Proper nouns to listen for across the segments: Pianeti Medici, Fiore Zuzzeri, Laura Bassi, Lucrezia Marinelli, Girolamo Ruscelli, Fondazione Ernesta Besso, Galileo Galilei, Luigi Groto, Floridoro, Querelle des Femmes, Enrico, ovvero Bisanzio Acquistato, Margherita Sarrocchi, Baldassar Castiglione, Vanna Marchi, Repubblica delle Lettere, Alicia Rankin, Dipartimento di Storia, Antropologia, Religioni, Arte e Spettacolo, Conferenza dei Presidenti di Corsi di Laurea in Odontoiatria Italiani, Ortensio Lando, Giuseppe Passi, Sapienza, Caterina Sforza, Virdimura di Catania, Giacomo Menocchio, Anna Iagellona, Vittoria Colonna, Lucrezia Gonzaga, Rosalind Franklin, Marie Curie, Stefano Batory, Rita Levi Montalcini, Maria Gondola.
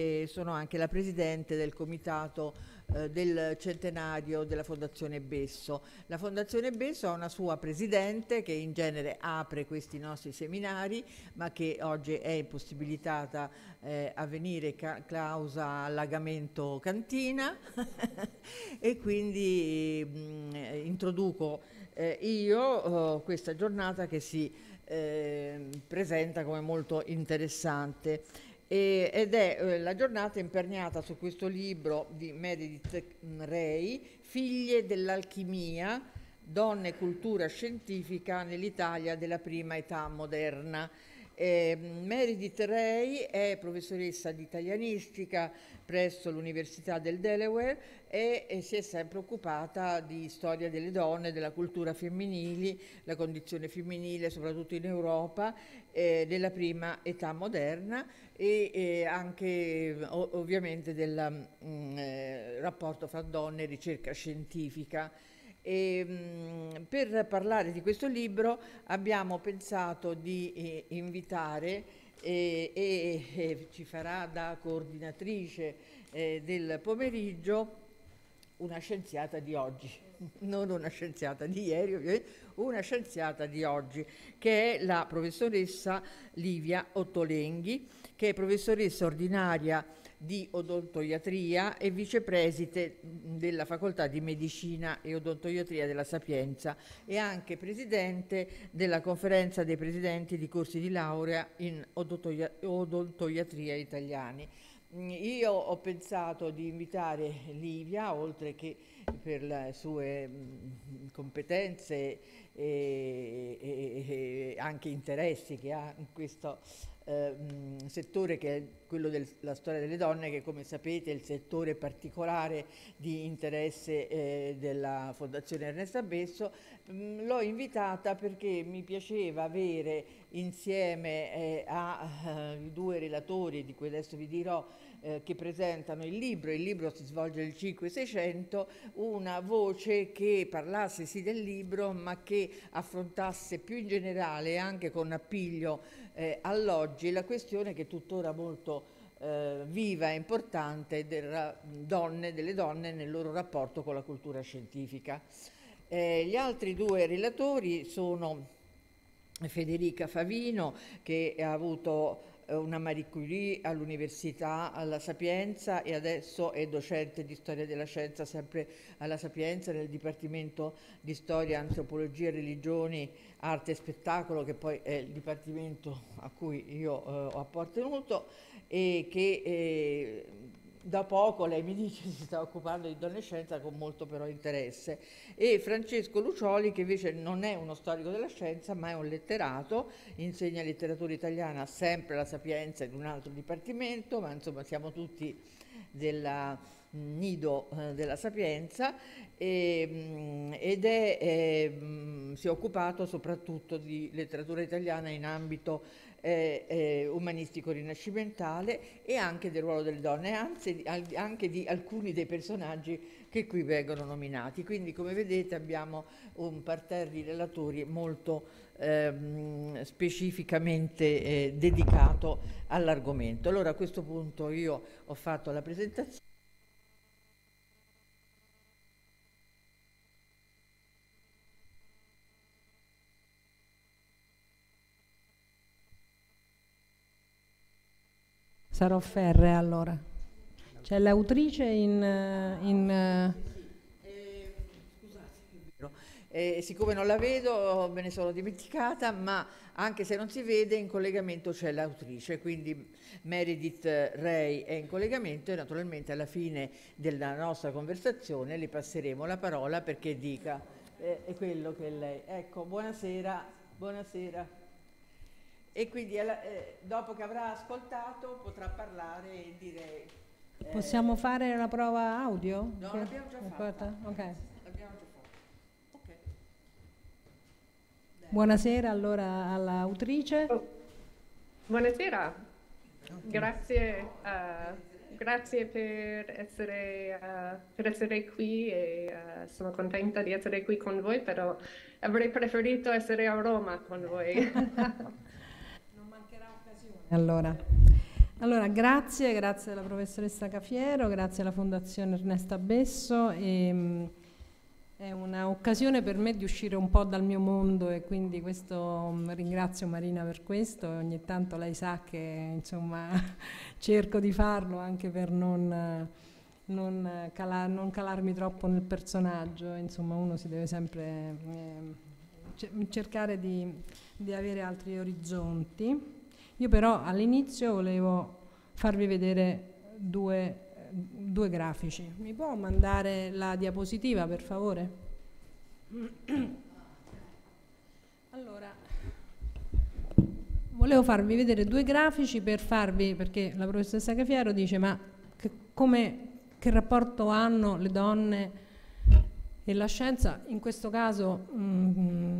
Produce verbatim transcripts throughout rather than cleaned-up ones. e sono anche la presidente del comitato eh, del centenario della Fondazione Besso. La Fondazione Besso ha una sua presidente che in genere apre questi nostri seminari, ma che oggi è impossibilitata eh, a venire ca causa allagamento cantina e quindi mh, introduco eh, io oh, questa giornata che si eh, presenta come molto interessante. Ed è la giornata imperniata su questo libro di Meredith Ray, Figlie dell'alchimia, donne e cultura scientifica nell'Italia della prima età moderna. Eh, Meredith Ray è professoressa di italianistica presso l'Università del Delaware e, e si è sempre occupata di storia delle donne, della cultura femminile, la condizione femminile soprattutto in Europa, eh, della prima età moderna e, e anche ov- ovviamente del mh, eh, rapporto fra donne e ricerca scientifica. E, mh, per parlare di questo libro abbiamo pensato di eh, invitare eh, e eh, ci farà da coordinatrice eh, del pomeriggio una scienziata di oggi, non una scienziata di ieri ovviamente, una scienziata di oggi, che è la professoressa Livia Ottolenghi, che è professoressa ordinaria di odontoiatria e vicepreside della Facoltà di Medicina e Odontoiatria della Sapienza e anche presidente della Conferenza dei Presidenti di Corsi di Laurea in Odontoiatria Italiani. Io ho pensato di invitare Livia, oltre che per le sue competenze e, e, e anche interessi che ha in questo Ehm, settore che è quello della storia delle donne, che come sapete è il settore particolare di interesse eh, della Fondazione Ernesta Besso. L'ho invitata perché mi piaceva avere insieme eh, ai eh, due relatori di cui adesso vi dirò eh, che presentano il libro, il libro si svolge nel cinque seicento, una voce che parlasse sì del libro ma che affrontasse più in generale anche con appiglio eh, all'oggi la questione che è tuttora molto eh, viva e importante della donne, delle donne nel loro rapporto con la cultura scientifica. Eh, gli altri due relatori sono Federica Favino, che ha avuto eh, una Marie Curie all'Università, alla Sapienza, e adesso è docente di storia della scienza sempre alla Sapienza nel Dipartimento di Storia, Antropologia, Religioni, Arte e Spettacolo, che poi è il dipartimento a cui io eh, ho appartenuto e che eh, da poco, lei mi dice, si sta occupando di donne e scienza con molto però interesse, e Francesco Lucioli, che invece non è uno storico della scienza ma è un letterato, insegna letteratura italiana sempre alla Sapienza in un altro dipartimento, ma insomma siamo tutti del nido eh, della Sapienza e, ed è, eh, si è occupato soprattutto di letteratura italiana in ambito eh, eh, umanistico rinascimentale e anche del ruolo delle donne, anzi anche di alcuni dei personaggi che qui vengono nominati. Quindi come vedete abbiamo un parterre di relatori molto ehm, specificamente eh, dedicato all'argomento. Allora a questo punto io ho fatto la presentazione. Sarò ferrea allora. C'è l'autrice in... in sì, sì. Eh, scusate, eh, siccome non la vedo me ne sono dimenticata, ma anche se non si vede in collegamento c'è l'autrice, quindi Meredith Ray è in collegamento e naturalmente alla fine della nostra conversazione le passeremo la parola perché dica eh, è quello che lei... Ecco, buonasera, buonasera. E quindi eh, dopo che avrà ascoltato potrà parlare e dire... Eh, possiamo fare una prova audio? No, l'abbiamo già fatta. Okay. L'abbiamo già fatta. Okay. Buonasera allora all'autrice. Oh. Buonasera, grazie, uh, grazie per essere, uh, per essere qui e uh, sono contenta di essere qui con voi, però avrei preferito essere a Roma con voi. Allora, Allora, grazie, grazie alla professoressa Cafiero, grazie alla Fondazione Ernesta Besso. E, è un'occasione per me di uscire un po' dal mio mondo e quindi questo ringrazio Marina per questo. Ogni tanto lei sa che insomma cerco di farlo anche per non, non, cala, non calarmi troppo nel personaggio. Insomma, uno si deve sempre eh, cercare di, di avere altri orizzonti. Io però all'inizio volevo farvi vedere due due grafici. Mi può mandare la diapositiva, per favore? Allora, volevo farvi vedere due grafici per farvi, perché la professoressa Cafiero dice, ma che, come, che rapporto hanno le donne e la scienza? In questo caso mh,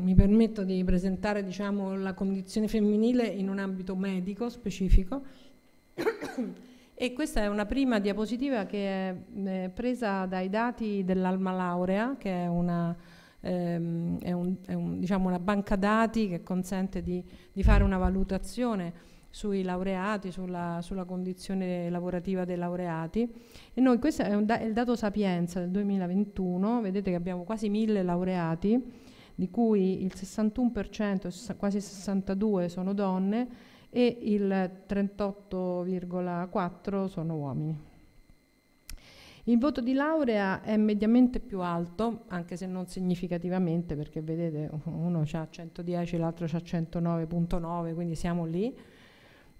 mi permetto di presentare, diciamo, la condizione femminile in un ambito medico specifico. E questa è una prima diapositiva che è eh, presa dai dati dell'Alma Laurea, che è, una, ehm, è, un, è un, diciamo una banca dati che consente di, di fare una valutazione sui laureati, sulla, sulla condizione lavorativa dei laureati. E noi, questo è, un da, è il dato Sapienza del duemilaventuno, vedete che abbiamo quasi mille laureati, di cui il sessantuno per cento, quasi il sessantadue per cento sono donne, e il trentotto virgola quattro per cento sono uomini. Il voto di laurea è mediamente più alto, anche se non significativamente, perché vedete uno ha centodieci, l'altro ha centonove virgola nove, quindi siamo lì.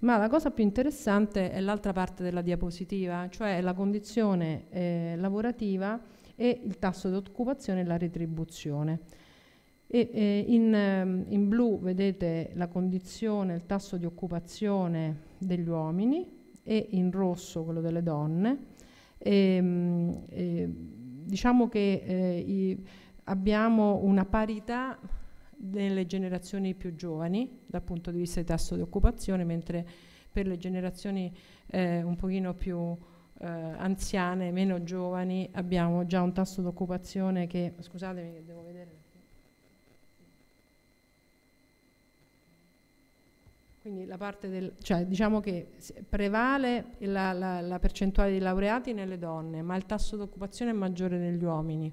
Ma la cosa più interessante è l'altra parte della diapositiva, cioè la condizione eh, lavorativa e il tasso di occupazione e la retribuzione. E, eh, in, in blu vedete la condizione, il tasso di occupazione degli uomini, e in rosso quello delle donne. E, e, diciamo che eh, i, abbiamo una parità delle generazioni più giovani dal punto di vista del tasso di occupazione, mentre per le generazioni eh, un pochino più eh, anziane, meno giovani, abbiamo già un tasso di occupazione che, scusatemi che devo vedere, quindi la parte del, cioè diciamo che prevale la, la, la percentuale di laureati nelle donne, ma il tasso di occupazione è maggiore negli uomini.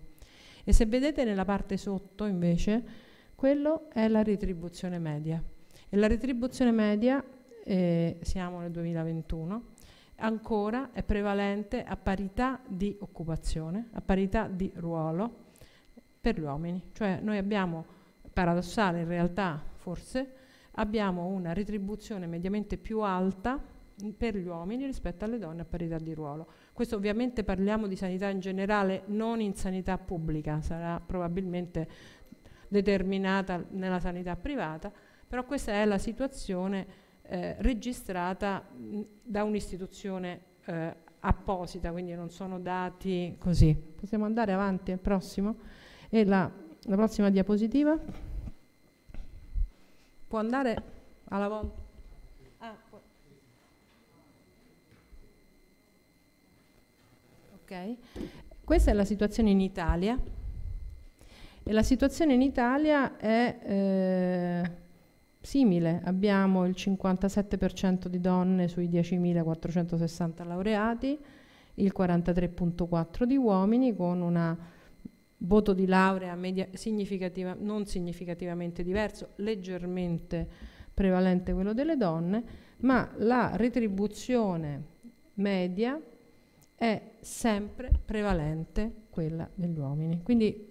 E se vedete nella parte sotto invece, quello è la retribuzione media. E la retribuzione media, eh, siamo nel duemilaventuno, ancora è prevalente a parità di occupazione, a parità di ruolo per gli uomini. Cioè noi abbiamo, paradossale in realtà forse, abbiamo una retribuzione mediamente più alta per gli uomini rispetto alle donne a parità di ruolo. Questo ovviamente parliamo di sanità in generale, non in sanità pubblica, sarà probabilmente determinata nella sanità privata, però questa è la situazione eh, registrata mh, da un'istituzione eh, apposita, quindi non sono dati così. Possiamo andare avanti al prossimo? E la, la prossima diapositiva? Può andare alla volta. Ah, può. Ok. Questa è la situazione in Italia. E la situazione in Italia è eh, simile. Abbiamo il cinquantasette per cento di donne sui diecimilaquattrocentosessanta laureati, il quarantatré virgola quattro per cento di uomini, con una voto di laurea media significativa, non significativamente diverso, leggermente prevalente quello delle donne, ma la retribuzione media è sempre prevalente quella degli uomini. Quindi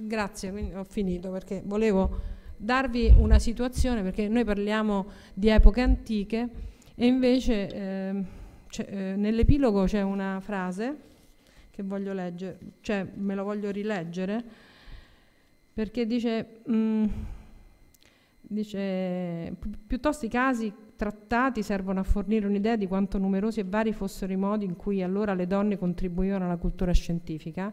grazie, quindi ho finito, perché volevo darvi una situazione, perché noi parliamo di epoche antiche e invece eh, eh, nell'epilogo c'è una frase che voglio leggere, cioè me lo voglio rileggere, perché dice, mh, dice piuttosto i casi trattati servono a fornire un'idea di quanto numerosi e vari fossero i modi in cui allora le donne contribuivano alla cultura scientifica.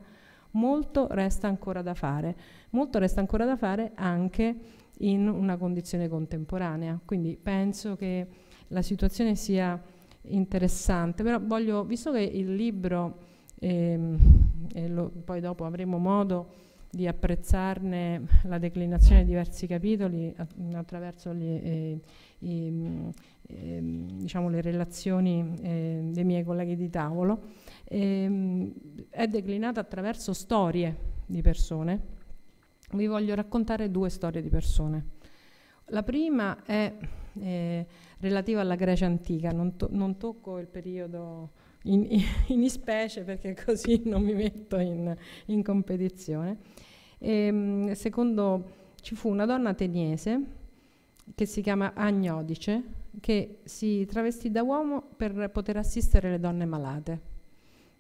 Molto resta ancora da fare, molto resta ancora da fare anche in una condizione contemporanea, quindi penso che la situazione sia interessante, però voglio, visto che il libro E, e lo, poi dopo avremo modo di apprezzarne la declinazione di diversi capitoli attraverso gli, eh, i, eh, diciamo le relazioni eh, dei miei colleghi di tavolo, eh, è declinata attraverso storie di persone. Vi voglio raccontare due storie di persone. La prima è eh, relativa alla Grecia antica, non, to- non tocco il periodo in, in specie perché così non mi metto in, in competizione. E, secondo, ci fu una donna ateniese che si chiama Agnodice, che si travestì da uomo per poter assistere le donne malate.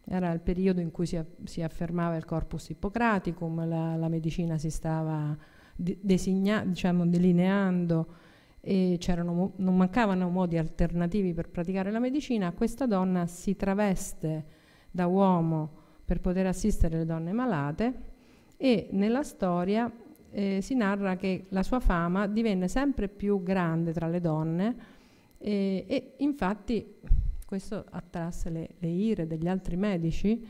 Era il periodo in cui si, si affermava il corpus Hippocraticum, la, la medicina si stava designa, diciamo, delineando, e c'erano, non mancavano modi alternativi per praticare la medicina. Questa donna si traveste da uomo per poter assistere le donne malate, e nella storia eh, si narra che la sua fama divenne sempre più grande tra le donne, eh, e infatti questo attrasse le, le ire degli altri medici,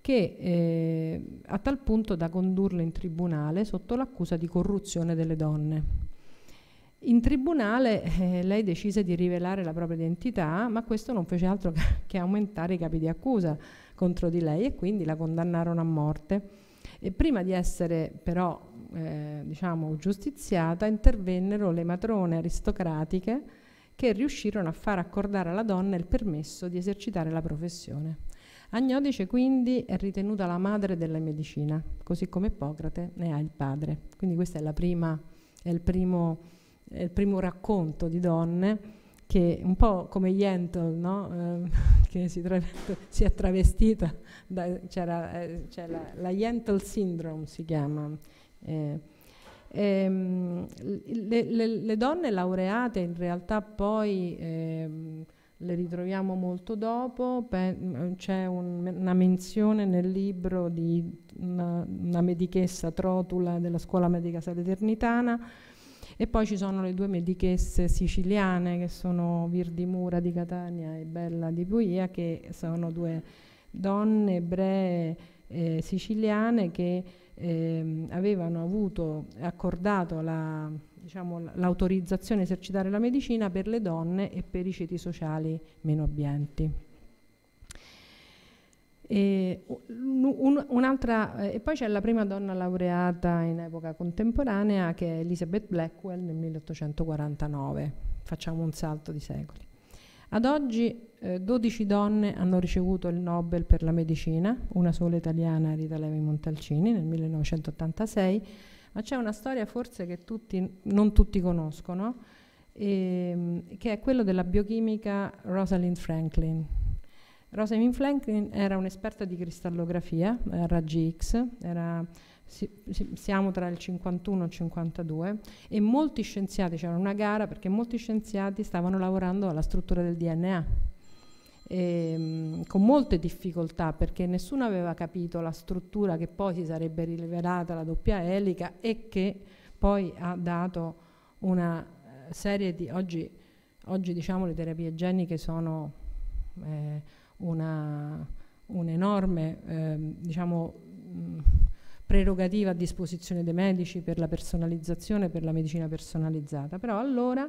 che eh, a tal punto da condurlo in tribunale sotto l'accusa di corruzione delle donne. In tribunale eh, lei decise di rivelare la propria identità, ma questo non fece altro che aumentare i capi di accusa contro di lei, e quindi la condannarono a morte. E prima di essere però eh, diciamo giustiziata, intervennero le matrone aristocratiche, che riuscirono a far accordare alla donna il permesso di esercitare la professione. Agnodice quindi è ritenuta la madre della medicina, così come Ippocrate ne ha il padre. Quindi questo è, la prima, è il primo... È il primo racconto di donne che, un po' come Yentl, no? eh, che si, si è travestita, c'era eh, la, la Yentl syndrome si chiama. Eh, ehm, le, le, le donne laureate in realtà poi eh, le ritroviamo molto dopo. C'è un, una menzione nel libro di una, una medichessa, Trotula, della Scuola Medica Salernitana. E poi ci sono le due medichesse siciliane, che sono Virdimura di Catania e Bella di Puglia, che sono due donne ebree eh, siciliane che eh, avevano avuto accordato la, diciamo, l'autorizzazione a esercitare la medicina per le donne e per i ceti sociali meno abbienti. E, un, un'altra, eh, e poi c'è la prima donna laureata in epoca contemporanea, che è Elizabeth Blackwell nel milleottocentoquarantanove. Facciamo un salto di secoli. Ad oggi eh, dodici donne hanno ricevuto il Nobel per la medicina, una sola italiana, Rita Levi Montalcini, nel millenovecentottantasei, ma c'è una storia forse che tutti, non tutti conoscono, ehm, che è quella della biochimica Rosalind Franklin. Rosalind Franklin era un'esperta di cristallografia a raggi X, era, si, si, siamo tra il cinquantuno e il cinquantadue, e molti scienziati, c'era una gara perché molti scienziati stavano lavorando alla struttura del D N A, e, mh, con molte difficoltà, perché nessuno aveva capito la struttura che poi si sarebbe rivelata la doppia elica, e che poi ha dato una serie di... Oggi, oggi diciamo le terapie geniche sono... Eh, Una, un'enorme eh, diciamo, mh, prerogativa a disposizione dei medici per la personalizzazione, per la medicina personalizzata. Però allora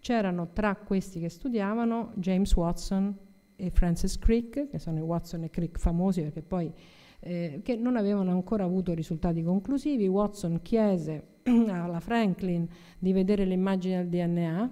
c'erano tra questi che studiavano James Watson e Francis Crick, che sono i Watson e Crick famosi, perché poi eh, che non avevano ancora avuto risultati conclusivi. Watson chiese alla Franklin di vedere le immagini del D N A,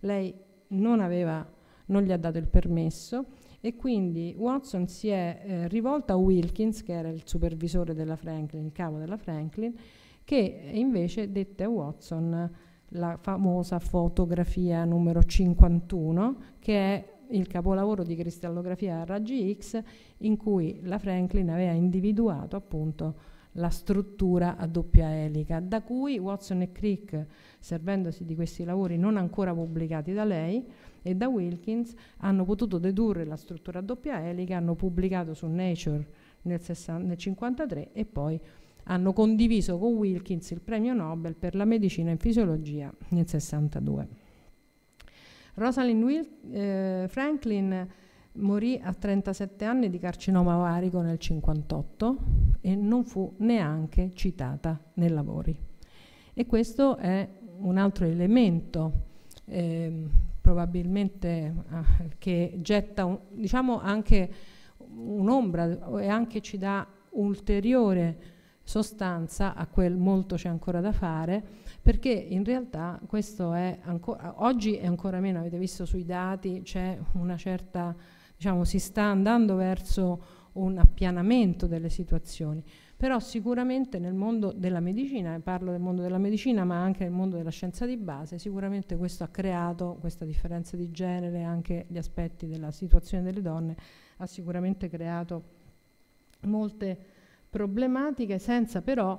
lei non aveva, non gli ha dato il permesso, e quindi Watson si è eh, rivolta a Wilkins, che era il supervisore della Franklin, il capo della Franklin, che invece dette a Watson la famosa fotografia numero cinquantuno, che è il capolavoro di cristallografia a raggi X, in cui la Franklin aveva individuato appunto la struttura a doppia elica, da cui Watson e Crick, servendosi di questi lavori non ancora pubblicati da lei e da Wilkins, hanno potuto dedurre la struttura a doppia elica, hanno pubblicato su Nature nel millenovecentocinquantatré, e poi hanno condiviso con Wilkins il premio Nobel per la medicina in fisiologia nel sessantadue. Rosalind Wil- eh, Franklin Morì a trentasette anni di carcinoma ovarico nel cinquantotto e non fu neanche citata nei lavori. E questo è un altro elemento eh, probabilmente ah, che getta un, diciamo anche un'ombra e anche ci dà ulteriore sostanza a quel molto c'è ancora da fare, perché in realtà questo è ancora, oggi è ancora meno, avete visto sui dati c'è una certa, diciamo si sta andando verso un appianamento delle situazioni, però sicuramente nel mondo della medicina, e parlo del mondo della medicina ma anche nel mondo della scienza di base, sicuramente questo ha creato, questa differenza di genere, anche gli aspetti della situazione delle donne, ha sicuramente creato molte problematiche senza però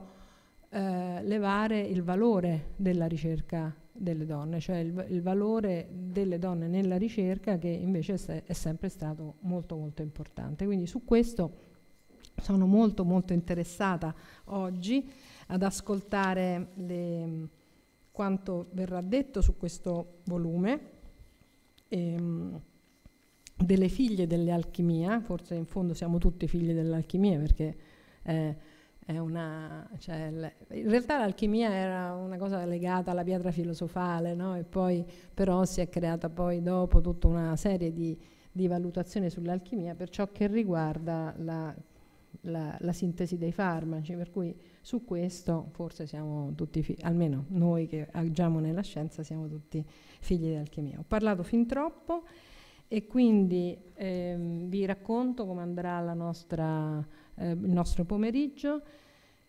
eh, levare il valore della ricerca delle donne, cioè il, il valore delle donne nella ricerca che invece se, è sempre stato molto molto importante. Quindi su questo sono molto molto interessata oggi ad ascoltare le, quanto verrà detto su questo volume ehm, delle figlie dell'alchimia, forse in fondo siamo tutti figli dell'alchimia perché è una, cioè, in realtà l'alchimia era una cosa legata alla pietra filosofale, no? E poi però si è creata poi dopo tutta una serie di, di valutazioni sull'alchimia per ciò che riguarda la, la, la sintesi dei farmaci, per cui su questo forse siamo tutti figli, almeno noi che agiamo nella scienza siamo tutti figli dell'alchimia. Ho parlato fin troppo e quindi ehm, vi racconto come andrà la nostra, eh, il nostro pomeriggio.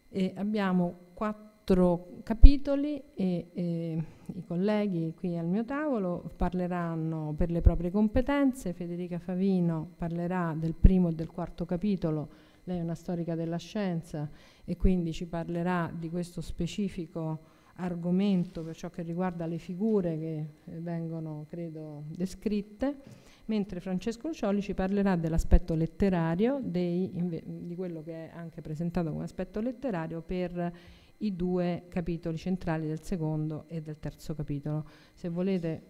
E abbiamo quattro capitoli e, e i colleghi qui al mio tavolo parleranno per le proprie competenze. Federica Favino parlerà del primo e del quarto capitolo, lei è una storica della scienza e quindi ci parlerà di questo specifico argomento per ciò che riguarda le figure che eh, vengono, credo, descritte, mentre Francesco Lucioli ci parlerà dell'aspetto letterario, dei, di quello che è anche presentato come aspetto letterario per i due capitoli centrali del secondo e del terzo capitolo. Se volete,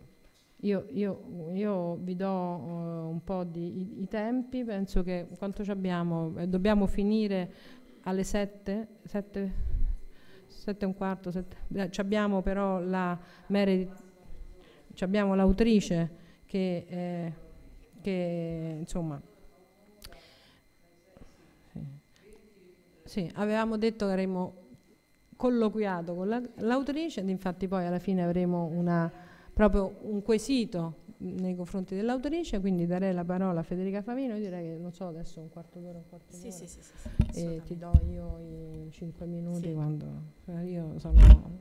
io, io, io vi do uh, un po' di i, i tempi, penso che quanto ci abbiamo, eh, dobbiamo finire alle sette, sette? sette e un quarto, sette. Eh, abbiamo però la Meredith, abbiamo l'autrice che, eh, che insomma sì. Sì, avevamo detto che avremmo colloquiato con l'autrice, la, infatti poi alla fine avremo una, proprio un quesito nei confronti dell'autrice, quindi darei la parola a Federica Favino. Io direi che non so, adesso un quarto d'ora, un quarto d'ora. Sì, sì, sì, sì, e ti do io i cinque minuti, sì. Quando io sono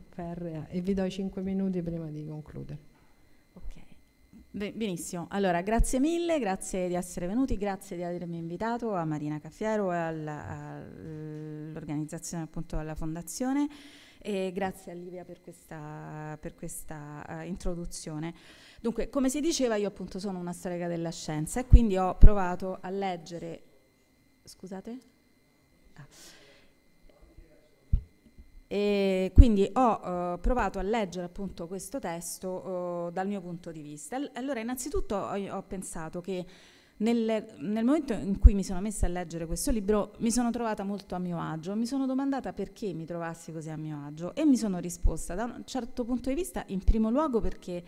ferrea e vi do i cinque minuti prima di concludere. Ok, benissimo. Allora, grazie mille, grazie di essere venuti, grazie di avermi invitato a Marina Caffiero e all'organizzazione, appunto, alla Fondazione, e grazie a Livia per questa, per questa uh, introduzione. Dunque, come si diceva, io appunto sono una storica della scienza e quindi ho provato a leggere, scusate? Ah. E quindi ho uh, provato a leggere appunto questo testo uh, dal mio punto di vista. Allora, innanzitutto ho, ho pensato che nel, nel momento in cui mi sono messa a leggere questo libro mi sono trovata molto a mio agio, mi sono domandata perché mi trovassi così a mio agio e mi sono risposta da un certo punto di vista, in primo luogo perché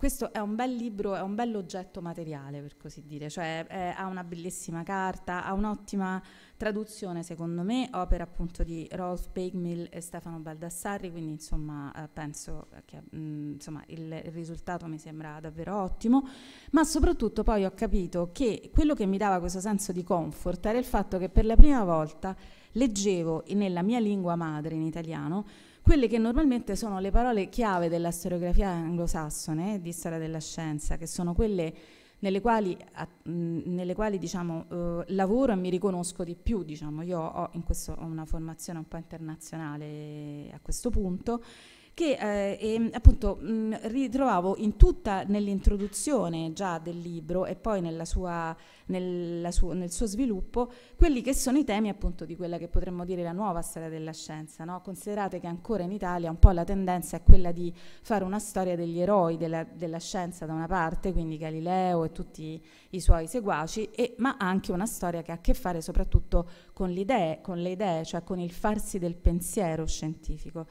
questo è un bel libro, è un bel oggetto materiale, per così dire, cioè eh, ha una bellissima carta, ha un'ottima traduzione secondo me, opera appunto di Rolf Pegmill e Stefano Baldassarri, quindi insomma eh, penso che mh, insomma, il, il risultato mi sembra davvero ottimo, ma soprattutto poi ho capito che quello che mi dava questo senso di comfort era il fatto che per la prima volta leggevo nella mia lingua madre, in italiano, quelle che normalmente sono le parole chiave della storiografia anglosassone, di storia della scienza, che sono quelle nelle quali, a, mh, nelle quali diciamo, eh, lavoro e mi riconosco di più. Diciamo. Io ho, in questo, ho una formazione un po' internazionale a questo punto, che eh, e, appunto mh, ritrovavo in tutta nell'introduzione già del libro e poi nella sua, nella su, nel suo sviluppo quelli che sono i temi appunto di quella che potremmo dire la nuova storia della scienza, no? Considerate che ancora in Italia un po' la tendenza è quella di fare una storia degli eroi della, della scienza da una parte, quindi Galileo e tutti i suoi seguaci, e, ma anche una storia che ha a che fare soprattutto con l'idea, con le idee, cioè con il farsi del pensiero scientifico.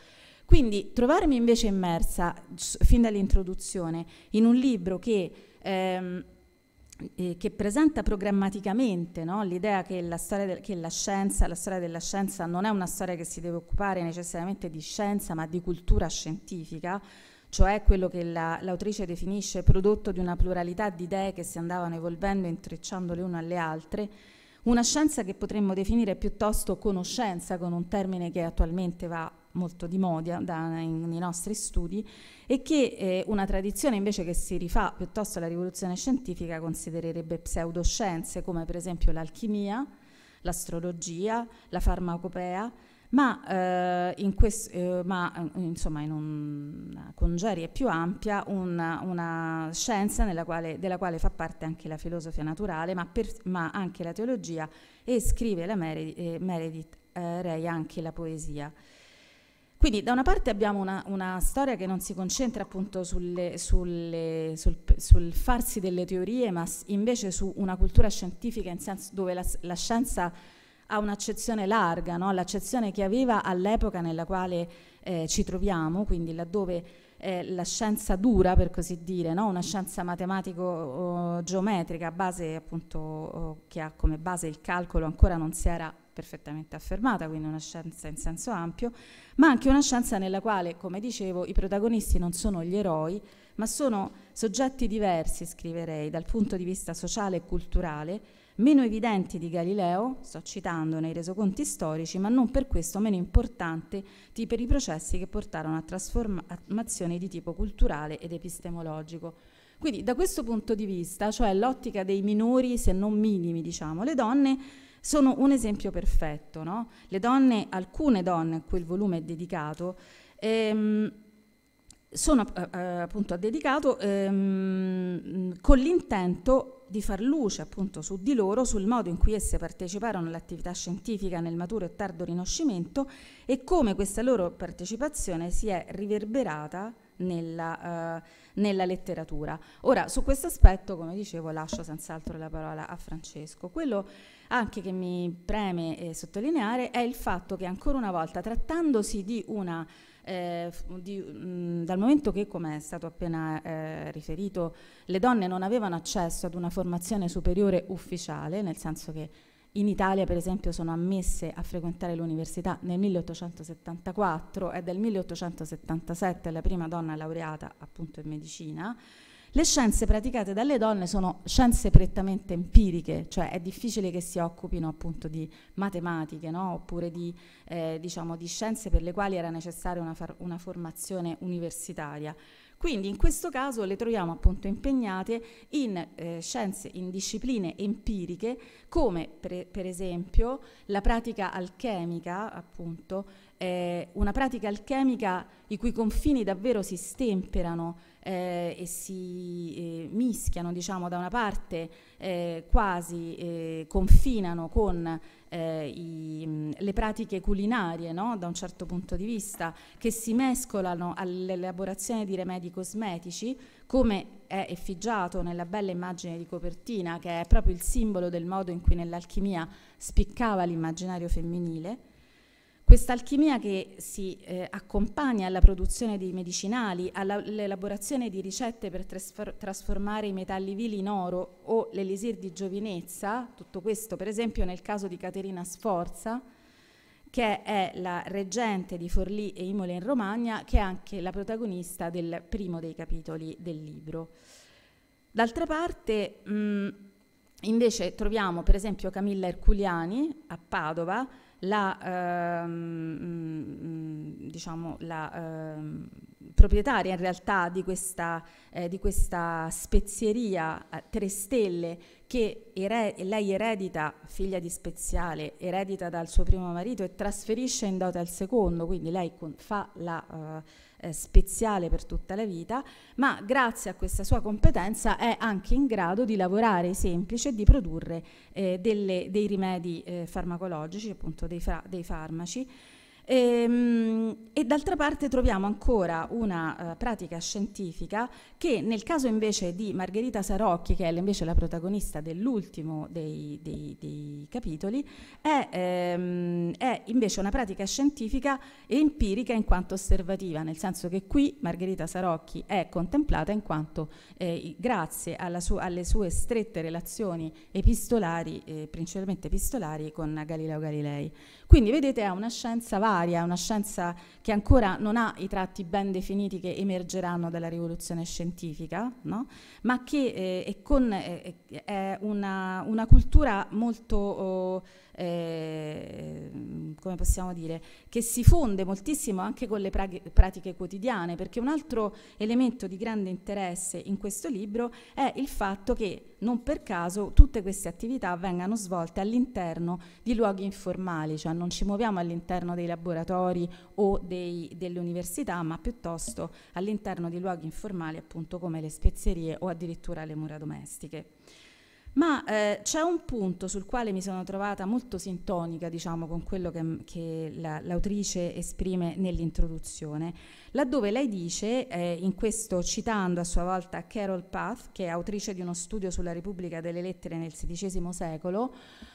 Quindi trovarmi invece immersa, fin dall'introduzione, in un libro che, ehm, eh, che presenta programmaticamente, no, l'idea che, la, storia del, che la, scienza, la storia della scienza non è una storia che si deve occupare necessariamente di scienza, ma di cultura scientifica, cioè quello che l'autrice la, definisce prodotto di una pluralità di idee che si andavano evolvendo e intrecciando le une alle altre, una scienza che potremmo definire piuttosto conoscenza, con un termine che attualmente va molto di moda nei nostri studi, e che eh, una tradizione invece che si rifà piuttosto alla rivoluzione scientifica considererebbe pseudoscienze, come per esempio l'alchimia, l'astrologia, la farmacopea, ma, eh, in questo, eh, ma insomma in una congerie più ampia una, una scienza nella quale, della quale fa parte anche la filosofia naturale, ma, per, ma anche la teologia, e scrive la Meredith, eh, Meredith eh, Ray anche la poesia. Quindi da una parte abbiamo una, una storia che non si concentra appunto sulle, sulle, sul, sul farsi delle teorie, ma invece su una cultura scientifica in senso dove la, la scienza ha un'accezione larga, no? L'accezione che aveva all'epoca nella quale eh, ci troviamo, quindi laddove eh, la scienza dura, per così dire, no? Una scienza matematico-geometrica a base appunto che ha come base il calcolo, ancora non si era perfettamente affermata, quindi una scienza in senso ampio, ma anche una scienza nella quale, come dicevo, i protagonisti non sono gli eroi, ma sono soggetti diversi, scriverei, dal punto di vista sociale e culturale, meno evidenti di Galileo, sto citando nei resoconti storici, ma non per questo meno importanti per i processi che portarono a trasformazioni di tipo culturale ed epistemologico. Quindi da questo punto di vista, cioè l'ottica dei minori, se non minimi, diciamo, le donne sono un esempio perfetto, no? Le donne, alcune donne a cui il volume è dedicato, ehm, sono eh, appunto dedicato ehm, con l'intento di far luce appunto su di loro, sul modo in cui esse parteciparono all'attività scientifica nel maturo e tardo Rinascimento e come questa loro partecipazione si è riverberata nella, eh, nella letteratura. Ora, su questo aspetto, come dicevo, lascio senz'altro la parola a Francesco. Quello anche che mi preme eh, sottolineare è il fatto che ancora una volta, trattandosi di una, eh, di, mh, dal momento che, come è stato appena eh, riferito, le donne non avevano accesso ad una formazione superiore ufficiale, nel senso che in Italia, per esempio, sono ammesse a frequentare l'università nel milleottocentosettantaquattro, è del milleottocentosettantasette la prima donna laureata appunto in medicina. Le scienze praticate dalle donne sono scienze prettamente empiriche, cioè è difficile che si occupino appunto di matematiche, no? Oppure di, eh, diciamo, di scienze per le quali era necessaria una, una formazione universitaria. Quindi in questo caso le troviamo appunto impegnate in eh, scienze, in discipline empiriche come per, per esempio la pratica alchemica, appunto, eh, una pratica alchemica i cui confini davvero si stemperano Eh, e si eh, mischiano, diciamo, da una parte eh, quasi eh, confinano con eh, i, mh, le pratiche culinarie, no? Da un certo punto di vista, che si mescolano all'elaborazione di rimedi cosmetici, come è effigiato nella bella immagine di copertina, che è proprio il simbolo del modo in cui nell'alchimia spiccava l'immaginario femminile. Quest'alchimia che si eh, accompagna alla produzione di medicinali, all'elaborazione di ricette per trasformare i metalli vili in oro o l'elisir di giovinezza, tutto questo per esempio nel caso di Caterina Sforza, che è la reggente di Forlì e Imola in Romagna, che è anche la protagonista del primo dei capitoli del libro. D'altra parte, mh, invece troviamo per esempio Camilla Erculiani a Padova, la, ehm, diciamo, la, ehm, proprietaria in realtà di questa, eh, di questa spezieria Tre Stelle che ere- lei eredita, figlia di Speziale, eredita dal suo primo marito e trasferisce in dote al secondo, quindi lei con- fa la uh, eh, Speziale per tutta la vita, ma grazie a questa sua competenza è anche in grado di lavorare semplice e di produrre eh, delle, dei rimedi eh, farmacologici, appunto dei, fra- dei farmaci. E, e d'altra parte troviamo ancora una uh, pratica scientifica che nel caso invece di Margherita Sarrocchi, che è invece la protagonista dell'ultimo dei, dei, dei capitoli, è, ehm, è invece una pratica scientifica empirica in quanto osservativa, nel senso che qui Margherita Sarrocchi è contemplata in quanto eh, grazie alla su- alle sue strette relazioni epistolari, eh, principalmente epistolari con Galileo Galilei. Quindi vedete, è una scienza varia, è una scienza che ancora non ha i tratti ben definiti che emergeranno dalla rivoluzione scientifica, no? Ma che eh, è, con, eh, è una, una cultura molto, oh, eh, come possiamo dire, che si fonde moltissimo anche con le praghe, pratiche quotidiane, perché un altro elemento di grande interesse in questo libro è il fatto che non per caso tutte queste attività vengano svolte all'interno di luoghi informali, cioè non ci muoviamo all'interno dei laboratori o dei, delle università, ma piuttosto all'interno di luoghi informali, appunto come le spezierie o addirittura le mura domestiche. Ma eh, c'è un punto sul quale mi sono trovata molto sintonica, diciamo, con quello che, che la, l'autrice esprime nell'introduzione, laddove lei dice, eh, in questo citando a sua volta Carol Path, che è autrice di uno studio sulla Repubblica delle Lettere nel sedicesimo secolo,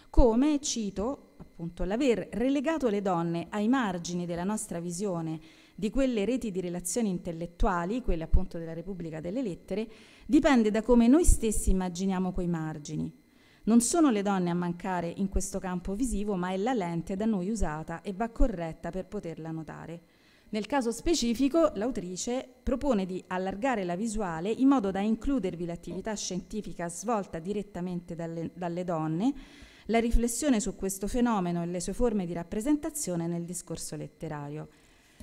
come, cito, appunto, l'aver relegato le donne ai margini della nostra visione di quelle reti di relazioni intellettuali, quelle appunto della Repubblica delle Lettere, dipende da come noi stessi immaginiamo quei margini. Non sono le donne a mancare in questo campo visivo, ma è la lente da noi usata e va corretta per poterla notare. Nel caso specifico, l'autrice propone di allargare la visuale in modo da includervi l'attività scientifica svolta direttamente dalle, dalle donne, la riflessione su questo fenomeno e le sue forme di rappresentazione nel discorso letterario.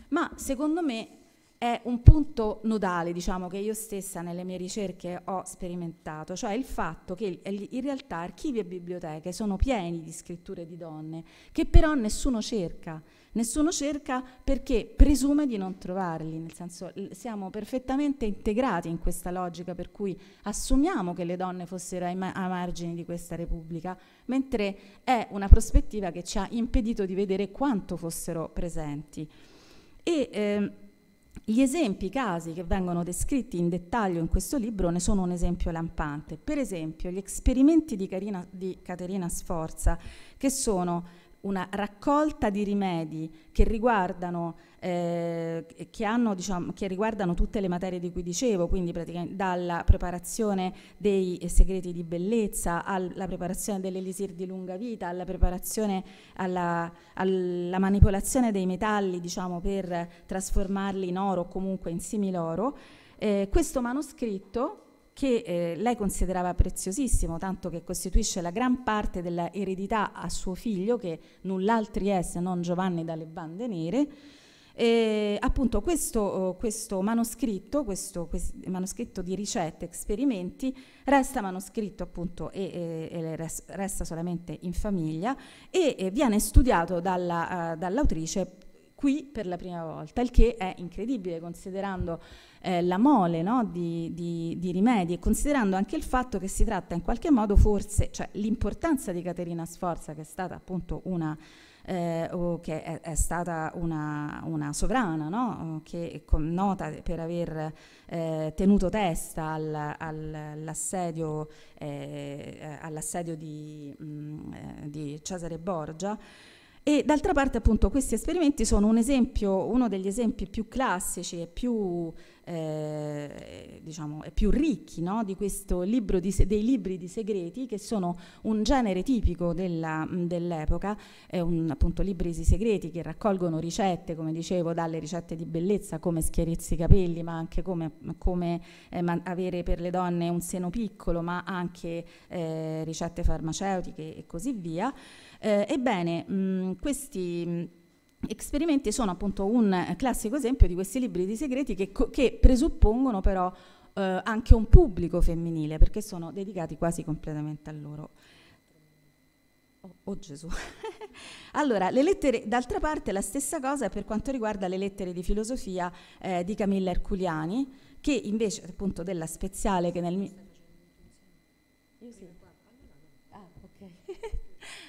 Ma secondo me è un punto nodale, diciamo, che io stessa nelle mie ricerche ho sperimentato, cioè il fatto che in realtà archivi e biblioteche sono pieni di scritture di donne che però nessuno cerca. Nessuno cerca perché presume di non trovarli, nel senso siamo perfettamente integrati in questa logica per cui assumiamo che le donne fossero ai ma- a margini di questa Repubblica, mentre è una prospettiva che ci ha impedito di vedere quanto fossero presenti. E eh, gli esempi, i casi che vengono descritti in dettaglio in questo libro ne sono un esempio lampante. Per esempio gli esperimenti di, Carina, di Caterina Sforza, che sono una raccolta di rimedi che riguardano, eh, che, hanno, diciamo, che riguardano tutte le materie di cui dicevo, quindi praticamente dalla preparazione dei segreti di bellezza alla preparazione dell'elisir di lunga vita, alla preparazione, alla, alla manipolazione dei metalli, diciamo, per trasformarli in oro o comunque in similoro. Eh, questo manoscritto che eh, lei considerava preziosissimo, tanto che costituisce la gran parte dell'eredità a suo figlio, che null'altri è se non Giovanni dalle Bande Nere. E, appunto, questo, questo, manoscritto, questo, questo manoscritto di ricette, esperimenti, resta manoscritto appunto e, e, e resta solamente in famiglia e, e viene studiato dalla, uh, dall'autrice qui per la prima volta, il che è incredibile considerando eh, la mole, no, di, di, di rimedi e considerando anche il fatto che si tratta in qualche modo forse, cioè l'importanza di Caterina Sforza, che è stata appunto una, eh, o che è, è stata una, una sovrana, no, che è nota per aver eh, tenuto testa al, al, all'assedio, eh, all'assedio di, mh, di Cesare Borgia. E d'altra parte appunto questi esperimenti sono un esempio, uno degli esempi più classici e più, eh, diciamo, più ricchi, no, di questo libro di se- dei libri di segreti, che sono un genere tipico della, mh, dell'epoca, è un, appunto libri di segreti che raccolgono ricette, come dicevo, dalle ricette di bellezza come schierirsi i capelli, ma anche come, come eh, man- avere per le donne un seno piccolo, ma anche eh, ricette farmaceutiche e così via. Eh, ebbene, mh, questi, Esperimenti sono appunto un classico esempio di questi libri di segreti che, che presuppongono però eh, anche un pubblico femminile, perché sono dedicati quasi completamente a loro. Oh, oh Gesù! Allora, le lettere, d'altra parte la stessa cosa per quanto riguarda le lettere di filosofia eh, di Camilla Erculiani, che invece appunto della Speziale che nel... Io sì. Ah, ok.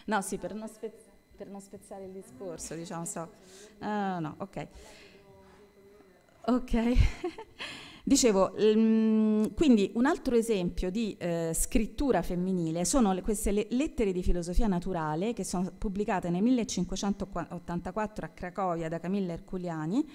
No, sì, per non spezzare. Per non spezzare il discorso, diciamo, so. Uh, no, ok. Ok. Dicevo, um, quindi un altro esempio di eh, scrittura femminile sono le, queste le lettere di filosofia naturale che sono pubblicate nel millecinquecentottantaquattro a Cracovia da Camilla Erculiani,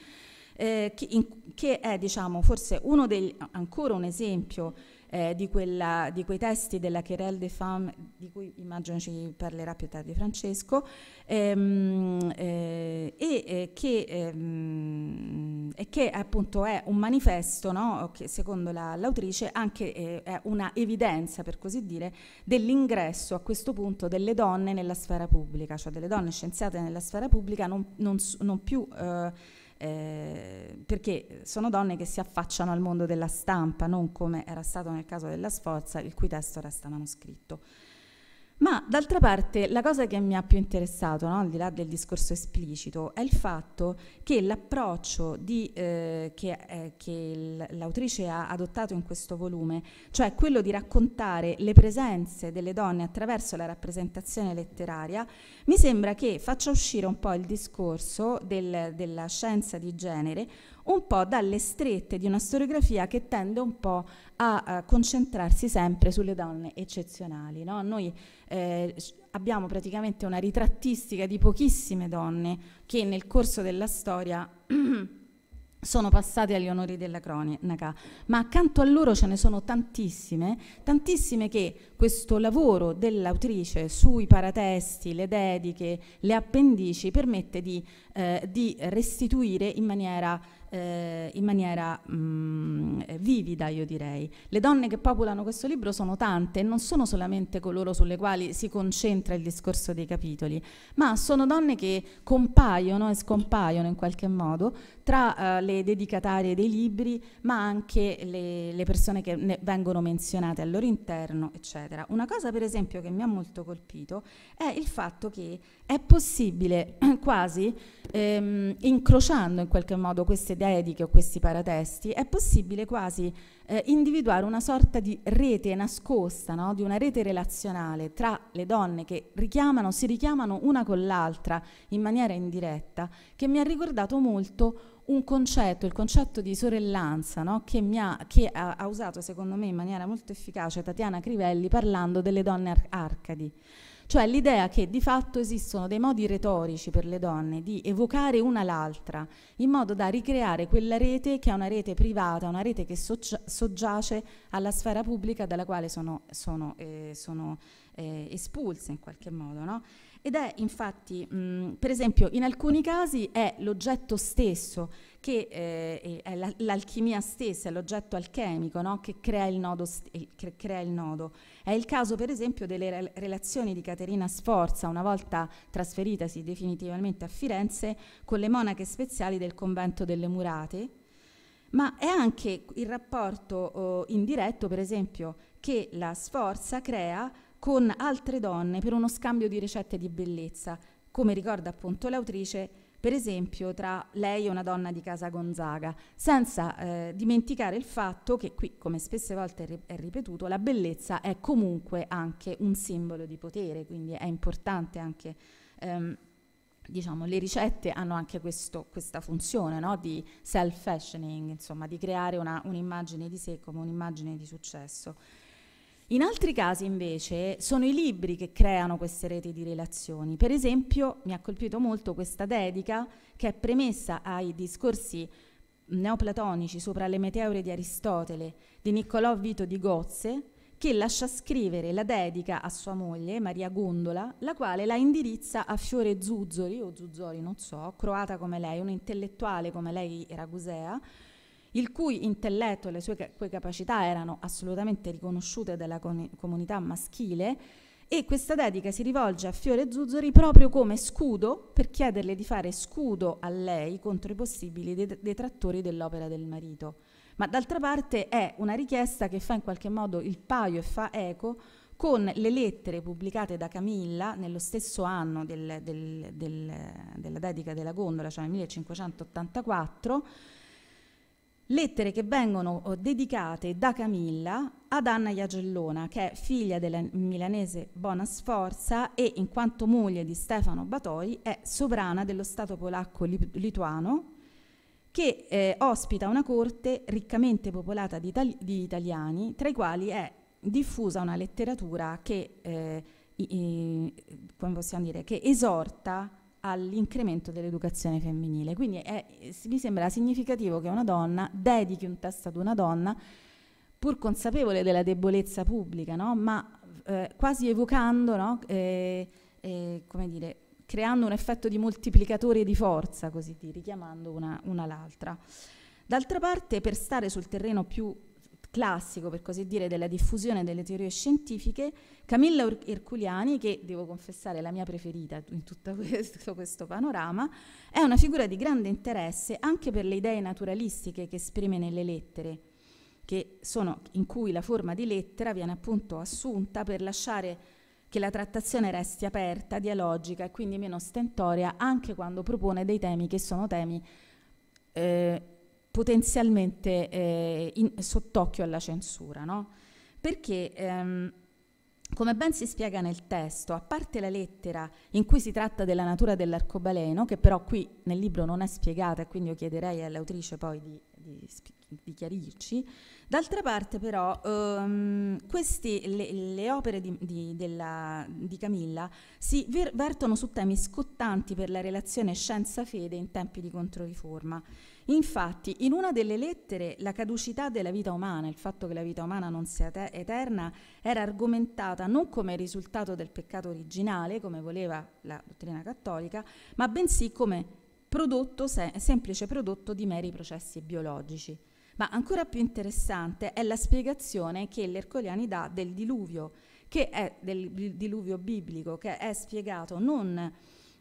eh, che, in, che è, diciamo, forse uno degli, ancora un esempio Eh, di, quella, di quei testi della Querelle des Femmes, di cui immagino ci parlerà più tardi Francesco, ehm, eh, e eh, che, ehm, che appunto è un manifesto, no? Che secondo la, l'autrice anche eh, è una evidenza, per così dire, dell'ingresso a questo punto delle donne nella sfera pubblica, cioè delle donne scienziate nella sfera pubblica, non, non, non più... Eh, Eh, perché sono donne che si affacciano al mondo della stampa, non come era stato nel caso della Sforza, il cui testo resta manoscritto. Ma d'altra parte la cosa che mi ha più interessato, no, al di là del discorso esplicito, è il fatto che l'approccio di, eh, che, eh, che l'autrice ha adottato in questo volume, cioè quello di raccontare le presenze delle donne attraverso la rappresentazione letteraria, mi sembra che faccia uscire un po' il discorso del, della scienza di genere un po' dalle strette di una storiografia che tende un po' a, a concentrarsi sempre sulle donne eccezionali, no? Noi eh, abbiamo praticamente una ritrattistica di pochissime donne che nel corso della storia sono passate agli onori della cronaca, ma accanto a loro ce ne sono tantissime, tantissime che questo lavoro dell'autrice sui paratesti, le dediche, le appendici permette di, eh, di restituire in maniera Eh, in maniera mh, vivida, io direi. Le donne che popolano questo libro sono tante e non sono solamente coloro sulle quali si concentra il discorso dei capitoli, ma sono donne che compaiono e scompaiono in qualche modo tra eh, le dedicatarie dei libri, ma anche le, le persone che ne vengono menzionate al loro interno, eccetera. Una cosa per esempio che mi ha molto colpito è il fatto che è possibile quasi ehm, incrociando in qualche modo queste dediche o questi paratesti, è possibile quasi eh, individuare una sorta di rete nascosta, no? Di una rete relazionale tra le donne che richiamano, si richiamano una con l'altra in maniera indiretta, che mi ha ricordato molto un concetto, il concetto di sorellanza, no? Che, mi ha, che ha, ha usato secondo me in maniera molto efficace Tatiana Crivelli parlando delle donne ar- arcadi. Cioè l'idea che di fatto esistono dei modi retorici per le donne di evocare una l'altra in modo da ricreare quella rete che è una rete privata, una rete che soggiace alla sfera pubblica dalla quale sono, sono, eh, sono eh, espulse in qualche modo, no? Ed è infatti, mh, per esempio, in alcuni casi è l'oggetto stesso, che eh, è la, l'alchimia stessa, è l'oggetto alchemico, no? Che crea il nodo st- che crea il nodo. È il caso, per esempio, delle re- relazioni di Caterina Sforza, una volta trasferitasi definitivamente a Firenze, con le monache speziali del convento delle Murate, ma è anche il rapporto oh, indiretto, per esempio, che la Sforza crea con altre donne per uno scambio di ricette di bellezza, come ricorda appunto l'autrice, per esempio tra lei e una donna di casa Gonzaga, senza eh, dimenticare il fatto che qui, come spesse volte è ripetuto, la bellezza è comunque anche un simbolo di potere, quindi è importante anche, ehm, diciamo, le ricette hanno anche questo, questa funzione, no? Di self-fashioning, insomma, di creare una, un'immagine di sé come un'immagine di successo. In altri casi invece sono i libri che creano queste reti di relazioni. Per esempio mi ha colpito molto questa dedica che è premessa ai discorsi neoplatonici sopra le meteore di Aristotele di Niccolò Vito di Gozze, che lascia scrivere la dedica a sua moglie Maria Gondola, la quale la indirizza a Fiore Zuzzeri, o Zuzzori non so, croata come lei, un intellettuale come lei ragusea, il cui intelletto e le sue capacità erano assolutamente riconosciute dalla comunità maschile e questa dedica si rivolge a Fiore Zuzzeri proprio come scudo, per chiederle di fare scudo a lei contro i possibili detrattori dell'opera del marito. Ma d'altra parte è una richiesta che fa in qualche modo il paio e fa eco con le lettere pubblicate da Camilla nello stesso anno del, del, del, della dedica della gondola, cioè nel millecinquecentottantaquattro, lettere che vengono dedicate da Camilla ad Anna Iagellona, che è figlia della milanese Bona Sforza e in quanto moglie di Stefano Batory è sovrana dello Stato polacco lituano, che eh, ospita una corte riccamente popolata di, itali di italiani, tra i quali è diffusa una letteratura che, eh, i, i, come possiamo dire, che esorta all'incremento dell'educazione femminile. Quindi è, mi sembra significativo che una donna dedichi un testo ad una donna, pur consapevole della debolezza pubblica, no? Ma eh, quasi evocando, no? eh, eh, come dire, creando un effetto di moltiplicatore di forza, così dire, richiamando una, una l'altra. D'altra parte, per stare sul terreno più classico, per così dire, della diffusione delle teorie scientifiche, Camilla Erculiani, che devo confessare è la mia preferita in tutto questo, questo panorama, è una figura di grande interesse anche per le idee naturalistiche che esprime nelle lettere, che sono, in cui la forma di lettera viene appunto assunta per lasciare che la trattazione resti aperta, dialogica e quindi meno stentorea, anche quando propone dei temi che sono temi eh, potenzialmente eh, sott'occhio alla censura, no? Perché, ehm, come ben si spiega nel testo, a parte la lettera in cui si tratta della natura dell'arcobaleno, che però qui nel libro non è spiegata e quindi io chiederei all'autrice poi di, di, di chiarirci, d'altra parte però ehm, questi, le, le opere di, di, della, di Camilla si ver vertono su temi scottanti per la relazione scienza-fede in tempi di Controriforma. Infatti, in una delle lettere, la caducità della vita umana, il fatto che la vita umana non sia eterna, era argomentata non come risultato del peccato originale, come voleva la dottrina cattolica, ma bensì come prodotto, se semplice prodotto di meri processi biologici. Ma ancora più interessante è la spiegazione che l'Ercoliani dà del diluvio, che è del diluvio biblico, che è spiegato non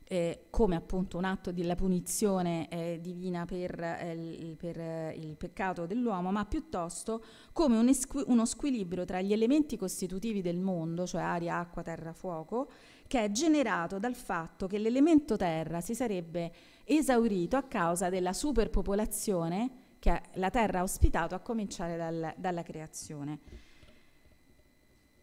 Eh, come appunto un atto della punizione eh, divina per, eh, il, per eh, il peccato dell'uomo, ma piuttosto come un esqui uno squilibrio tra gli elementi costitutivi del mondo, cioè aria, acqua, terra, fuoco, che è generato dal fatto che l'elemento terra si sarebbe esaurito a causa della superpopolazione che la terra ha ospitato a cominciare dal, dalla creazione.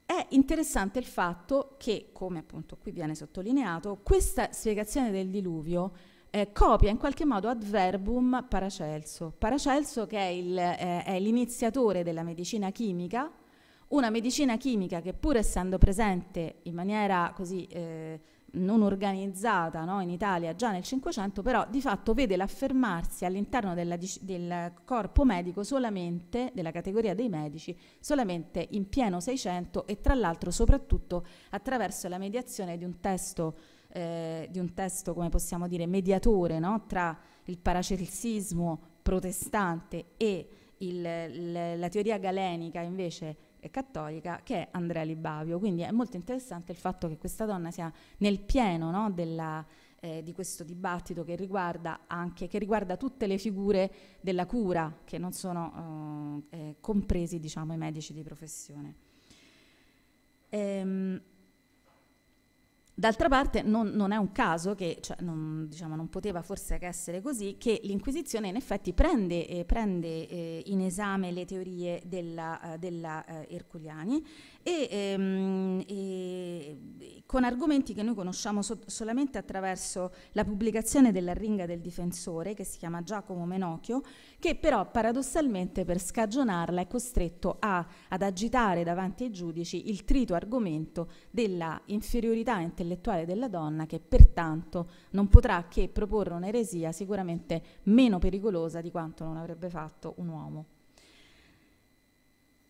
È interessante il fatto che, come appunto qui viene sottolineato, questa spiegazione del diluvio eh, copia in qualche modo ad verbum Paracelso. Paracelso che è l'iniziatore eh, della medicina chimica, una medicina chimica che pur essendo presente in maniera così eh, non organizzata, no, in Italia già nel Cinquecento, però di fatto vede l'affermarsi all'interno del corpo medico solamente, della categoria dei medici, solamente in pieno Seicento e tra l'altro soprattutto attraverso la mediazione di un testo, eh, di un testo come possiamo dire, mediatore, no, tra il paracelsismo protestante e il, l, la teoria galenica invece cattolica, che è Andrea Libavio. Quindi è molto interessante il fatto che questa donna sia nel pieno, no, della, eh, di questo dibattito che riguarda anche che riguarda tutte le figure della cura che non sono eh, eh, compresi, diciamo, i medici di professione. Ehm, D'altra parte non, non è un caso che, cioè, non, diciamo, non poteva forse che essere così, che l'Inquisizione in effetti prende, eh, prende eh, in esame le teorie della, eh, della eh, Erculiani e, ehm, e con argomenti che noi conosciamo so solamente attraverso la pubblicazione dell'Arringa del difensore, che si chiama Giacomo Menocchio, che però paradossalmente per scagionarla è costretto a, ad agitare davanti ai giudici il trito argomento della inferiorità intellettuale intellettuale della donna, che pertanto non potrà che proporre un'eresia sicuramente meno pericolosa di quanto non avrebbe fatto un uomo.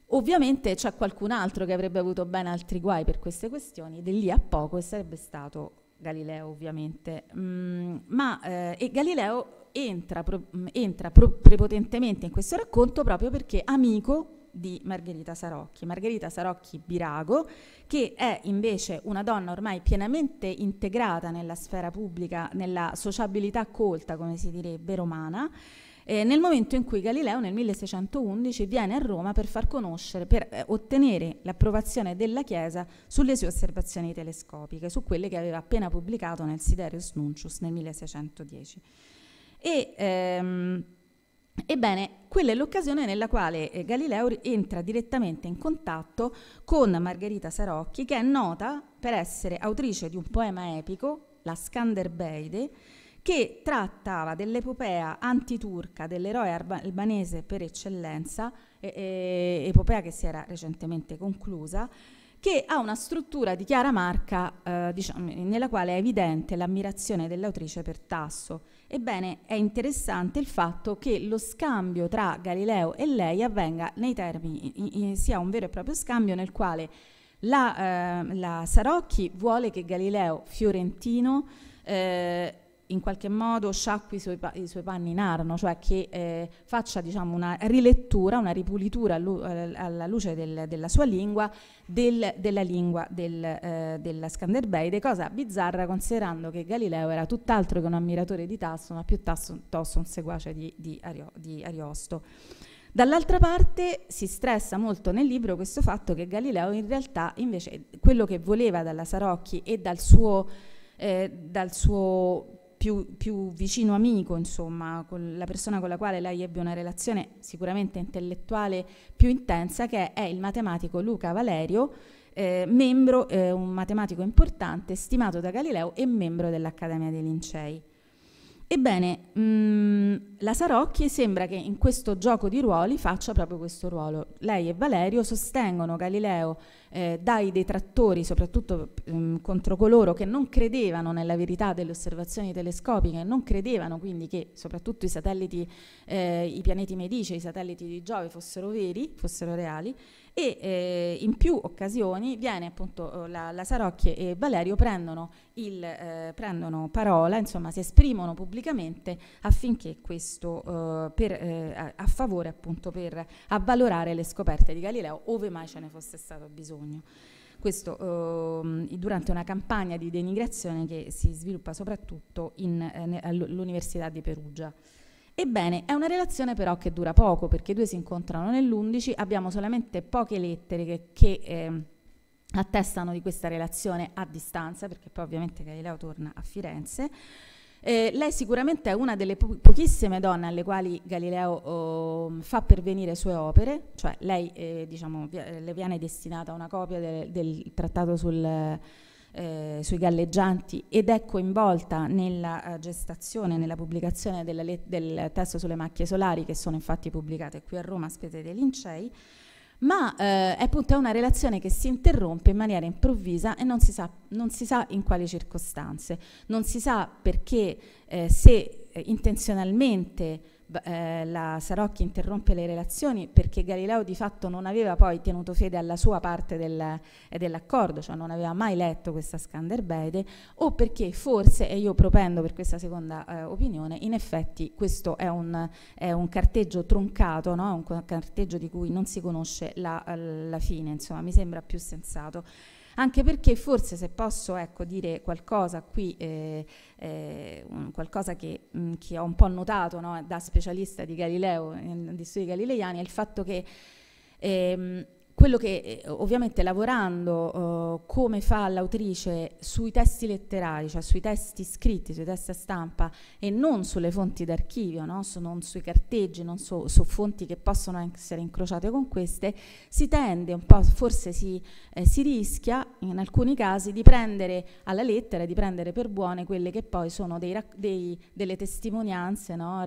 Ovviamente c'è qualcun altro che avrebbe avuto ben altri guai per queste questioni, di lì a poco, e sarebbe stato Galileo ovviamente. Mm, ma eh, e Galileo entra, pro, entra pro, prepotentemente in questo racconto proprio perché amico di Margherita Sarrocchi. Margherita Sarrocchi Birago, che è invece una donna ormai pienamente integrata nella sfera pubblica, nella sociabilità colta, come si direbbe, romana, eh, nel momento in cui Galileo nel milleseicentoundici viene a Roma per far conoscere, per eh, ottenere l'approvazione della Chiesa sulle sue osservazioni telescopiche, su quelle che aveva appena pubblicato nel Siderius Nuncius nel milleseicentodieci. E, ehm, Ebbene, quella è l'occasione nella quale eh, Galileo entra direttamente in contatto con Margherita Sarrocchi, che è nota per essere autrice di un poema epico, la Scanderbeide, che trattava dell'epopea antiturca dell'eroe albanese per eccellenza, eh, eh, epopea che si era recentemente conclusa, che ha una struttura di chiara marca, eh, diciamo, nella quale è evidente l'ammirazione dell'autrice per Tasso. Ebbene, è interessante il fatto che lo scambio tra Galileo e lei avvenga nei termini, in, in, sia un vero e proprio scambio nel quale la, eh, la Sarrocchi vuole che Galileo, fiorentino, eh, in qualche modo sciacqui i suoi, pa i suoi panni in arno, cioè che eh, faccia, diciamo, una rilettura, una ripulitura lu alla luce del, della sua lingua, del, della lingua del, eh, della Scanderbeide, cosa bizzarra considerando che Galileo era tutt'altro che un ammiratore di Tasso, ma piuttosto un seguace di, di, Ario di Ariosto. Dall'altra parte si stressa molto nel libro questo fatto che Galileo in realtà invece quello che voleva dalla Sarrocchi e dal suo... Eh, dal suo Più, più vicino amico, insomma, con la persona con la quale lei ebbe una relazione sicuramente intellettuale più intensa, che è il matematico Luca Valerio, eh, membro, eh, un matematico importante, stimato da Galileo e membro dell'Accademia dei Lincei. Ebbene, mh, la Sarrocchi sembra che in questo gioco di ruoli faccia proprio questo ruolo. Lei e Valerio sostengono Galileo eh, dai detrattori, soprattutto mh, contro coloro che non credevano nella verità delle osservazioni telescopiche, non credevano quindi che soprattutto i satelliti, eh, i pianeti Medici, i satelliti di Giove fossero veri, fossero reali, e eh, in più occasioni viene appunto la, la Sarrocchi e Valerio prendono, il, eh, prendono parola, insomma si esprimono pubblicamente affinché questo eh, per, eh, a, a favore appunto per avvalorare le scoperte di Galileo ove mai ce ne fosse stato bisogno. Questo eh, durante una campagna di denigrazione che si sviluppa soprattutto eh, all'Università di Perugia. Ebbene, è una relazione però che dura poco, perché i due si incontrano nell'undici, abbiamo solamente poche lettere che, che eh, attestano di questa relazione a distanza, perché poi ovviamente Galileo torna a Firenze. Eh, lei sicuramente è una delle po pochissime donne alle quali Galileo oh, fa pervenire sue opere, cioè lei eh, diciamo, le viene destinata una copia de del trattato sul... Eh, sui galleggianti ed è coinvolta nella eh, gestazione, nella pubblicazione della del testo sulle macchie solari, che sono infatti pubblicate qui a Roma a spese dei Lincei, ma eh, è appunto una relazione che si interrompe in maniera improvvisa e non si sa, non si sa in quali circostanze, non si sa perché, eh, se eh, intenzionalmente eh, la Sarrocchi interrompe le relazioni, perché Galileo di fatto non aveva poi tenuto fede alla sua parte del, eh, dell'accordo, cioè non aveva mai letto questa Scanderbeide, o perché forse, e io propendo per questa seconda eh, opinione, in effetti questo è un, è un carteggio troncato, no? Un carteggio di cui non si conosce la, la fine, insomma mi sembra più sensato. Anche perché forse, se posso ecco, dire qualcosa qui, eh, eh, un, qualcosa che, mh, che ho un po' notato, no, da specialista di Galileo, eh, di studi galileiani, è il fatto che ehm, quello che eh, ovviamente lavorando eh, come fa l'autrice sui testi letterari, cioè sui testi scritti, sui testi a stampa e non sulle fonti d'archivio, no? Su, non sui carteggi, non so, su fonti che possono essere incrociate con queste, si tende un po', forse si, eh, si rischia in alcuni casi di prendere alla lettera, di prendere per buone quelle che poi sono dei, dei, delle testimonianze, no?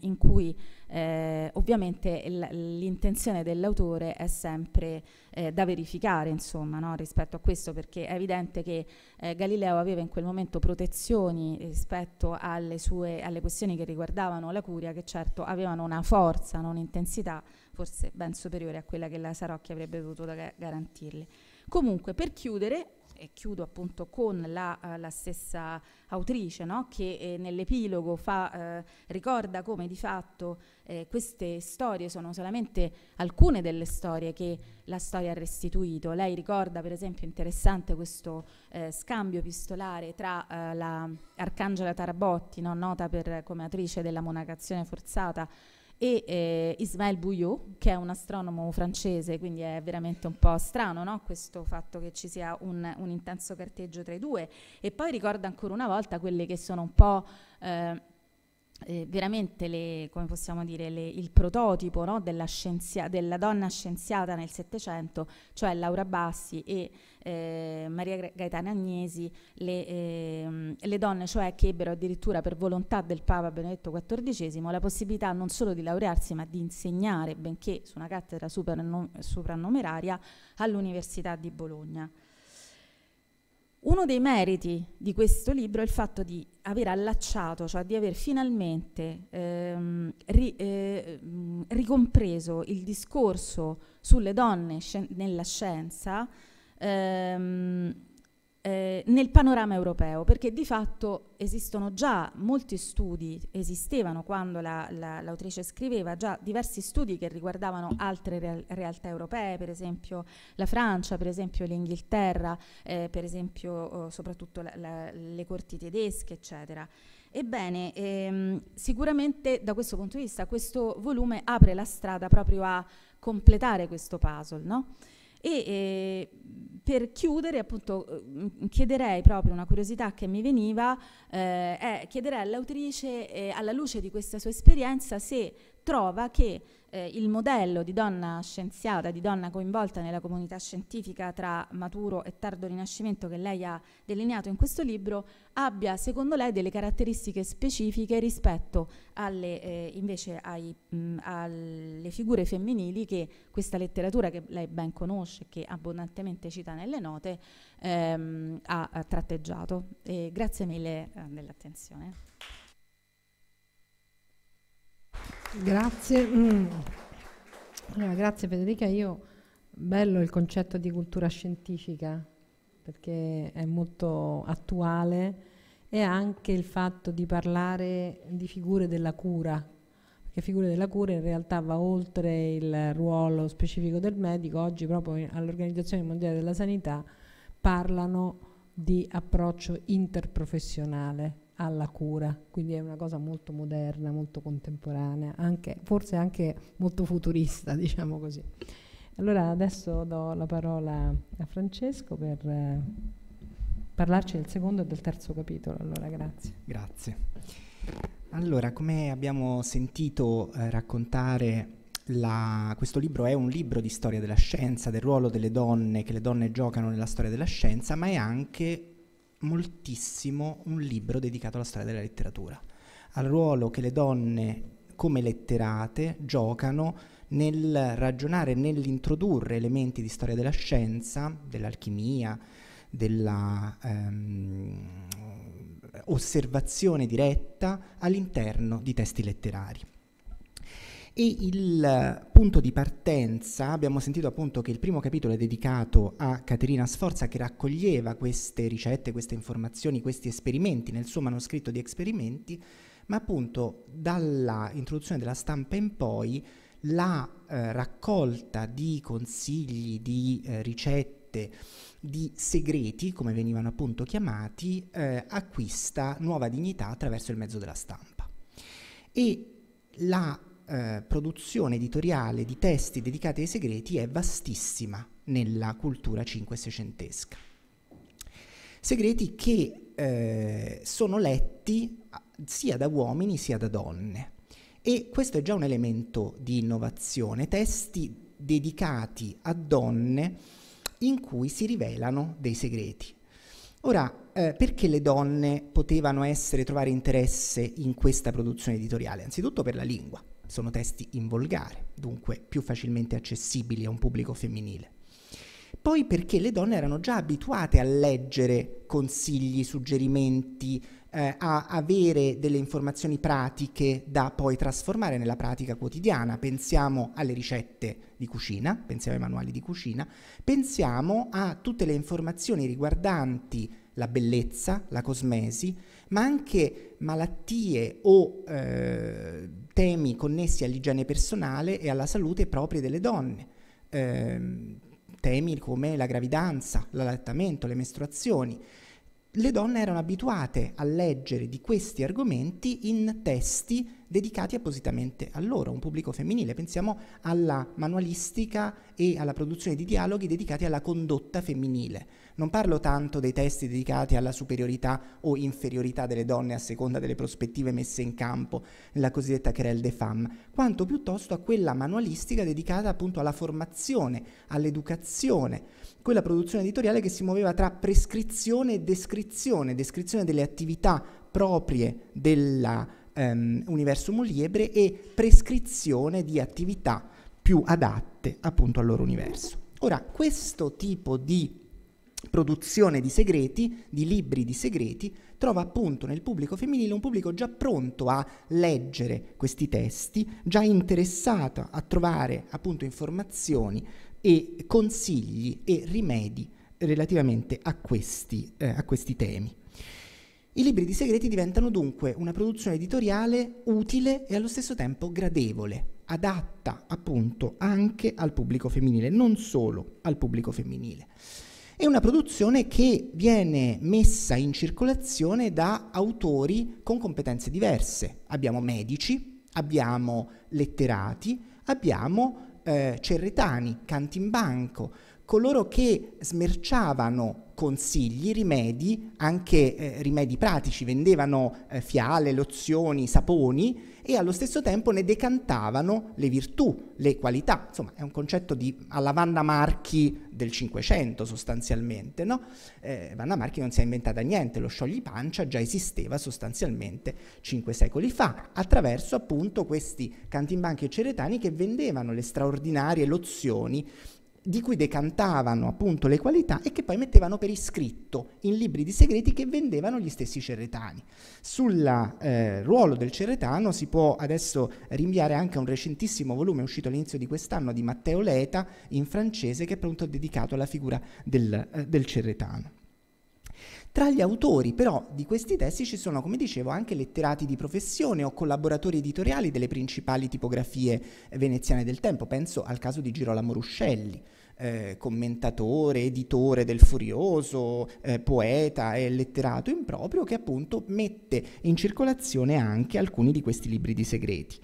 In cui Eh, ovviamente l'intenzione dell'autore è sempre eh, da verificare, insomma, no? Rispetto a questo, perché è evidente che eh, Galileo aveva in quel momento protezioni rispetto alle, sue, alle questioni che riguardavano la curia, che certo avevano una forza, un'intensità forse ben superiore a quella che la Sarrocchi avrebbe dovuto garantirle. Comunque, per chiudere, e chiudo appunto con la, uh, la stessa autrice, no? Che eh, nell'epilogo fa, eh, ricorda come di fatto eh, queste storie sono solamente alcune delle storie che la storia ha restituito. Lei ricorda per esempio, interessante questo eh, scambio epistolare tra eh, la Arcangela Tarabotti, no? Nota per, come attrice della Monacazione forzata, e eh, Ismaël Bouillot, che è un astronomo francese, quindi è veramente un po' strano, no? Questo fatto che ci sia un, un intenso carteggio tra i due. E poi ricorda ancora una volta quelle che sono un po' eh, eh, veramente le, come possiamo dire, le, il prototipo, no? della, scienzia, della donna scienziata nel Settecento, cioè Laura Bassi e eh, Maria Gaetana Agnesi, le, eh, le donne cioè che ebbero addirittura per volontà del Papa Benedetto quattordicesimo la possibilità non solo di laurearsi ma di insegnare, benché su una cattedra suprannomeraria, all'Università di Bologna. Uno dei meriti di questo libro è il fatto di aver allacciato, cioè di aver finalmente ehm, ri, eh, ricompreso il discorso sulle donne scien- nella scienza ehm, eh, nel panorama europeo, perché di fatto esistono già molti studi, esistevano quando la, la, l'autrice scriveva, già diversi studi che riguardavano altre real, realtà europee, per esempio la Francia, per esempio l'Inghilterra, eh, per esempio oh, soprattutto la, la, le corti tedesche, eccetera. Ebbene, ehm, sicuramente da questo punto di vista questo volume apre la strada proprio a completare questo puzzle, no? E eh, per chiudere appunto chiederei proprio una curiosità che mi veniva, eh, è chiederei all'autrice eh, alla luce di questa sua esperienza se trova che eh, il modello di donna scienziata, di donna coinvolta nella comunità scientifica tra maturo e tardo rinascimento che lei ha delineato in questo libro abbia secondo lei delle caratteristiche specifiche rispetto alle, eh, invece ai, mh, alle figure femminili che questa letteratura, che lei ben conosce, che abbondantemente cita nelle note, ehm, ha, ha tratteggiato. E grazie mille eh, dell'attenzione. Grazie. Mm. Allora, grazie Federica. Io, bello il concetto di cultura scientifica, perché è molto attuale, e anche il fatto di parlare di figure della cura, perché figure della cura in realtà va oltre il ruolo specifico del medico. Oggi proprio all'Organizzazione Mondiale della Sanità parlano di approccio interprofessionale alla cura, quindi è una cosa molto moderna, molto contemporanea, anche, forse anche molto futurista, diciamo così. Allora adesso do la parola a Francesco per eh, parlarci del secondo e del terzo capitolo. Allora, grazie. Grazie. Allora, come abbiamo sentito eh, raccontare, la, questo libro è un libro di storia della scienza, del ruolo delle donne, che le donne giocano nella storia della scienza, ma è anche moltissimo un libro dedicato alla storia della letteratura, al ruolo che le donne come letterate giocano nel ragionare, nell'introdurre elementi di storia della scienza, dell'alchimia, della ehm, osservazione diretta all'interno di testi letterari. E il punto di partenza, abbiamo sentito appunto che il primo capitolo è dedicato a Caterina Sforza, che raccoglieva queste ricette, queste informazioni, questi esperimenti nel suo manoscritto di Esperimenti, ma appunto dalla introduzione della stampa in poi la eh, raccolta di consigli, di eh, ricette, di segreti, come venivano appunto chiamati, eh, acquista nuova dignità attraverso il mezzo della stampa. E la Eh, produzione editoriale di testi dedicati ai segreti è vastissima nella cultura cinque-seicentesca. Segreti che eh, sono letti sia da uomini sia da donne, e questo è già un elemento di innovazione, testi dedicati a donne in cui si rivelano dei segreti. Ora, eh, perché le donne potevano essere, trovare interesse in questa produzione editoriale? Anzitutto per la lingua. Sono testi in volgare, dunque più facilmente accessibili a un pubblico femminile. poi perché le donne erano già abituate a leggere consigli, suggerimenti, eh, a avere delle informazioni pratiche da poi trasformare nella pratica quotidiana. Pensiamo alle ricette di cucina, pensiamo ai manuali di cucina, pensiamo a tutte le informazioni riguardanti la bellezza, la cosmesi, ma anche malattie o eh, temi connessi all'igiene personale e alla salute proprie delle donne, eh, temi come la gravidanza, l'allattamento, le mestruazioni. Le donne erano abituate a leggere di questi argomenti in testi dedicati appositamente a loro, un pubblico femminile. Pensiamo alla manualistica e alla produzione di dialoghi dedicati alla condotta femminile. Non parlo tanto dei testi dedicati alla superiorità o inferiorità delle donne a seconda delle prospettive messe in campo, la cosiddetta querelle des femmes, quanto piuttosto a quella manualistica dedicata appunto alla formazione, all'educazione, quella produzione editoriale che si muoveva tra prescrizione e descrizione, descrizione delle attività proprie della Um, universum liebre e prescrizione di attività più adatte appunto al loro universo. Ora, questo tipo di produzione di segreti, di libri di segreti, trova appunto nel pubblico femminile un pubblico già pronto a leggere questi testi, già interessato a trovare appunto informazioni e consigli e rimedi relativamente a questi, eh, a questi temi. I libri di segreti diventano dunque una produzione editoriale utile e allo stesso tempo gradevole, adatta appunto anche al pubblico femminile, non solo al pubblico femminile. È una produzione che viene messa in circolazione da autori con competenze diverse. Abbiamo medici, abbiamo letterati, abbiamo eh, cerretani, cantimbanco, coloro che smerciavano consigli, rimedi, anche eh, rimedi pratici, vendevano eh, fiale, lozioni, saponi e allo stesso tempo ne decantavano le virtù, le qualità. Insomma, è un concetto di alla Vanna Marchi del Cinquecento sostanzialmente, no? Eh, Vanna Marchi non si è inventata niente, lo scioglipancia già esisteva sostanzialmente cinque secoli fa, attraverso appunto questi cantimbanchi e cerretani che vendevano le straordinarie lozioni di cui decantavano appunto le qualità e che poi mettevano per iscritto in libri di segreti che vendevano gli stessi cerretani. Sul eh, ruolo del cerretano si può adesso rinviare anche a un recentissimo volume uscito all'inizio di quest'anno di Matteo Leta in francese, che è appunto dedicato alla figura del, eh, del cerretano. Tra gli autori però di questi testi ci sono, come dicevo, anche letterati di professione o collaboratori editoriali delle principali tipografie veneziane del tempo. Penso al caso di Girolamo Ruscelli, eh, commentatore, editore del Furioso, eh, poeta e letterato improprio, che appunto mette in circolazione anche alcuni di questi libri di segreti.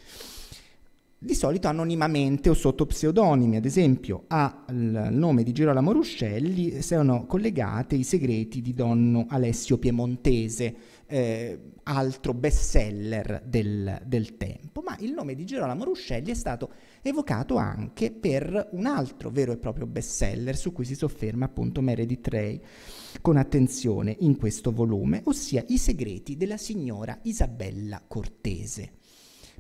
Di solito anonimamente o sotto pseudonimi, ad esempio al nome di Girolamo Ruscelli sono collegate i segreti di Don Alessio Piemontese, eh, altro bestseller del, del tempo, ma il nome di Girolamo Ruscelli è stato evocato anche per un altro vero e proprio bestseller su cui si sofferma appunto Meredith Ray con attenzione in questo volume, ossia I segreti della signora Isabella Cortese.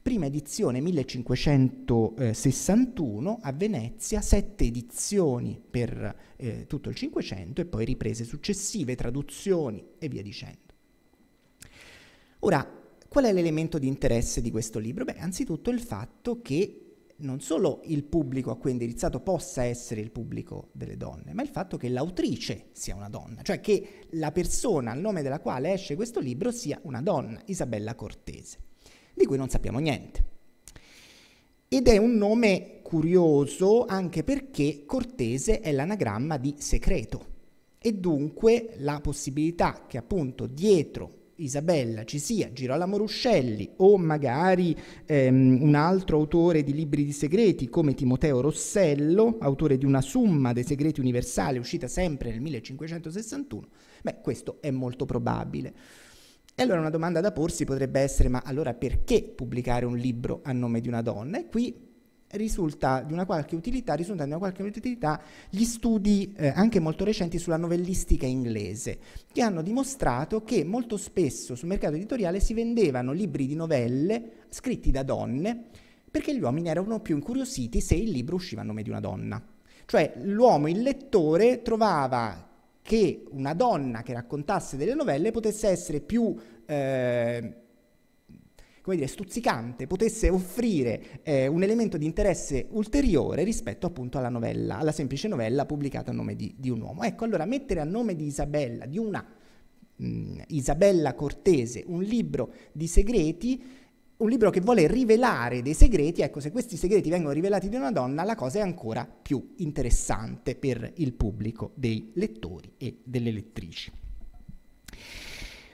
Prima edizione millecinquecentosessantuno a Venezia, sette edizioni per eh, tutto il Cinquecento e poi riprese successive, traduzioni e via dicendo. Ora, qual è l'elemento di interesse di questo libro? Beh, anzitutto il fatto che non solo il pubblico a cui è indirizzato possa essere il pubblico delle donne, ma il fatto che l'autrice sia una donna, cioè che la persona al nome della quale esce questo libro sia una donna, Isabella Cortese, di cui non sappiamo niente. Ed è un nome curioso anche perché Cortese è l'anagramma di segreto, e dunque la possibilità che appunto dietro Isabella ci sia Girolamo Ruscelli o magari ehm, un altro autore di libri di segreti come Timoteo Rossello, autore di una Summa dei segreti universali uscita sempre nel millecinquecentosessantuno, beh, questo è molto probabile. E allora una domanda da porsi potrebbe essere: ma allora perché pubblicare un libro a nome di una donna? E qui risulta di una qualche utilità, risulta di una qualche utilità gli studi eh, anche molto recenti sulla novellistica inglese, che hanno dimostrato che molto spesso sul mercato editoriale si vendevano libri di novelle scritti da donne perché gli uomini erano più incuriositi se il libro usciva a nome di una donna. Cioè l'uomo, il lettore, trovava che una donna che raccontasse delle novelle potesse essere più, eh, come dire, stuzzicante, potesse offrire eh, un elemento di interesse ulteriore rispetto appunto alla novella, alla semplice novella pubblicata a nome di, di un uomo. Ecco, allora mettere a nome di Isabella, di una mh, Isabella Cortese, un libro di segreti, un libro che vuole rivelare dei segreti, ecco, se questi segreti vengono rivelati da una donna, la cosa è ancora più interessante per il pubblico dei lettori e delle lettrici.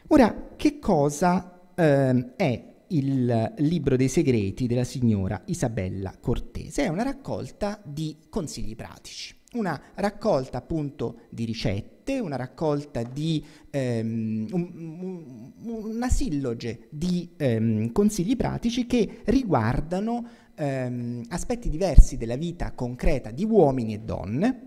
Ora, che cosa eh, è il libro dei segreti della signora Isabella Cortese? È una raccolta di consigli pratici, una raccolta appunto di ricette, una raccolta di ehm, un, un, una silloge di ehm, consigli pratici che riguardano ehm, aspetti diversi della vita concreta di uomini e donne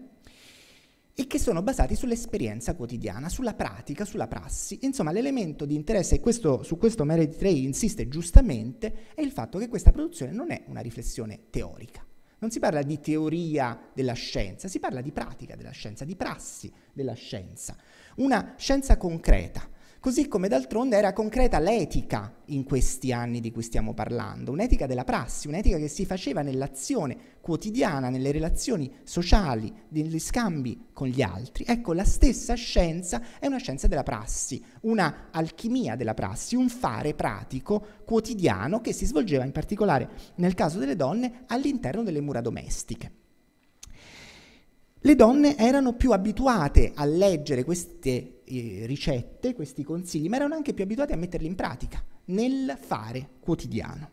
e che sono basati sull'esperienza quotidiana, sulla pratica, sulla prassi. Insomma, l'elemento di interesse, e questo, su questo Meredith Ray insiste giustamente, è il fatto che questa produzione non è una riflessione teorica. Non si parla di teoria della scienza, si parla di pratica della scienza, di prassi della scienza. Una scienza concreta, così come d'altronde era concreta l'etica in questi anni di cui stiamo parlando, un'etica della prassi, un'etica che si faceva nell'azione quotidiana, nelle relazioni sociali, negli scambi con gli altri. Ecco, la stessa scienza è una scienza della prassi, una alchimia della prassi, un fare pratico quotidiano che si svolgeva in particolare, nel caso delle donne, all'interno delle mura domestiche. Le donne erano più abituate a leggere queste eh, ricette, questi consigli, ma erano anche più abituate a metterli in pratica, nel fare quotidiano.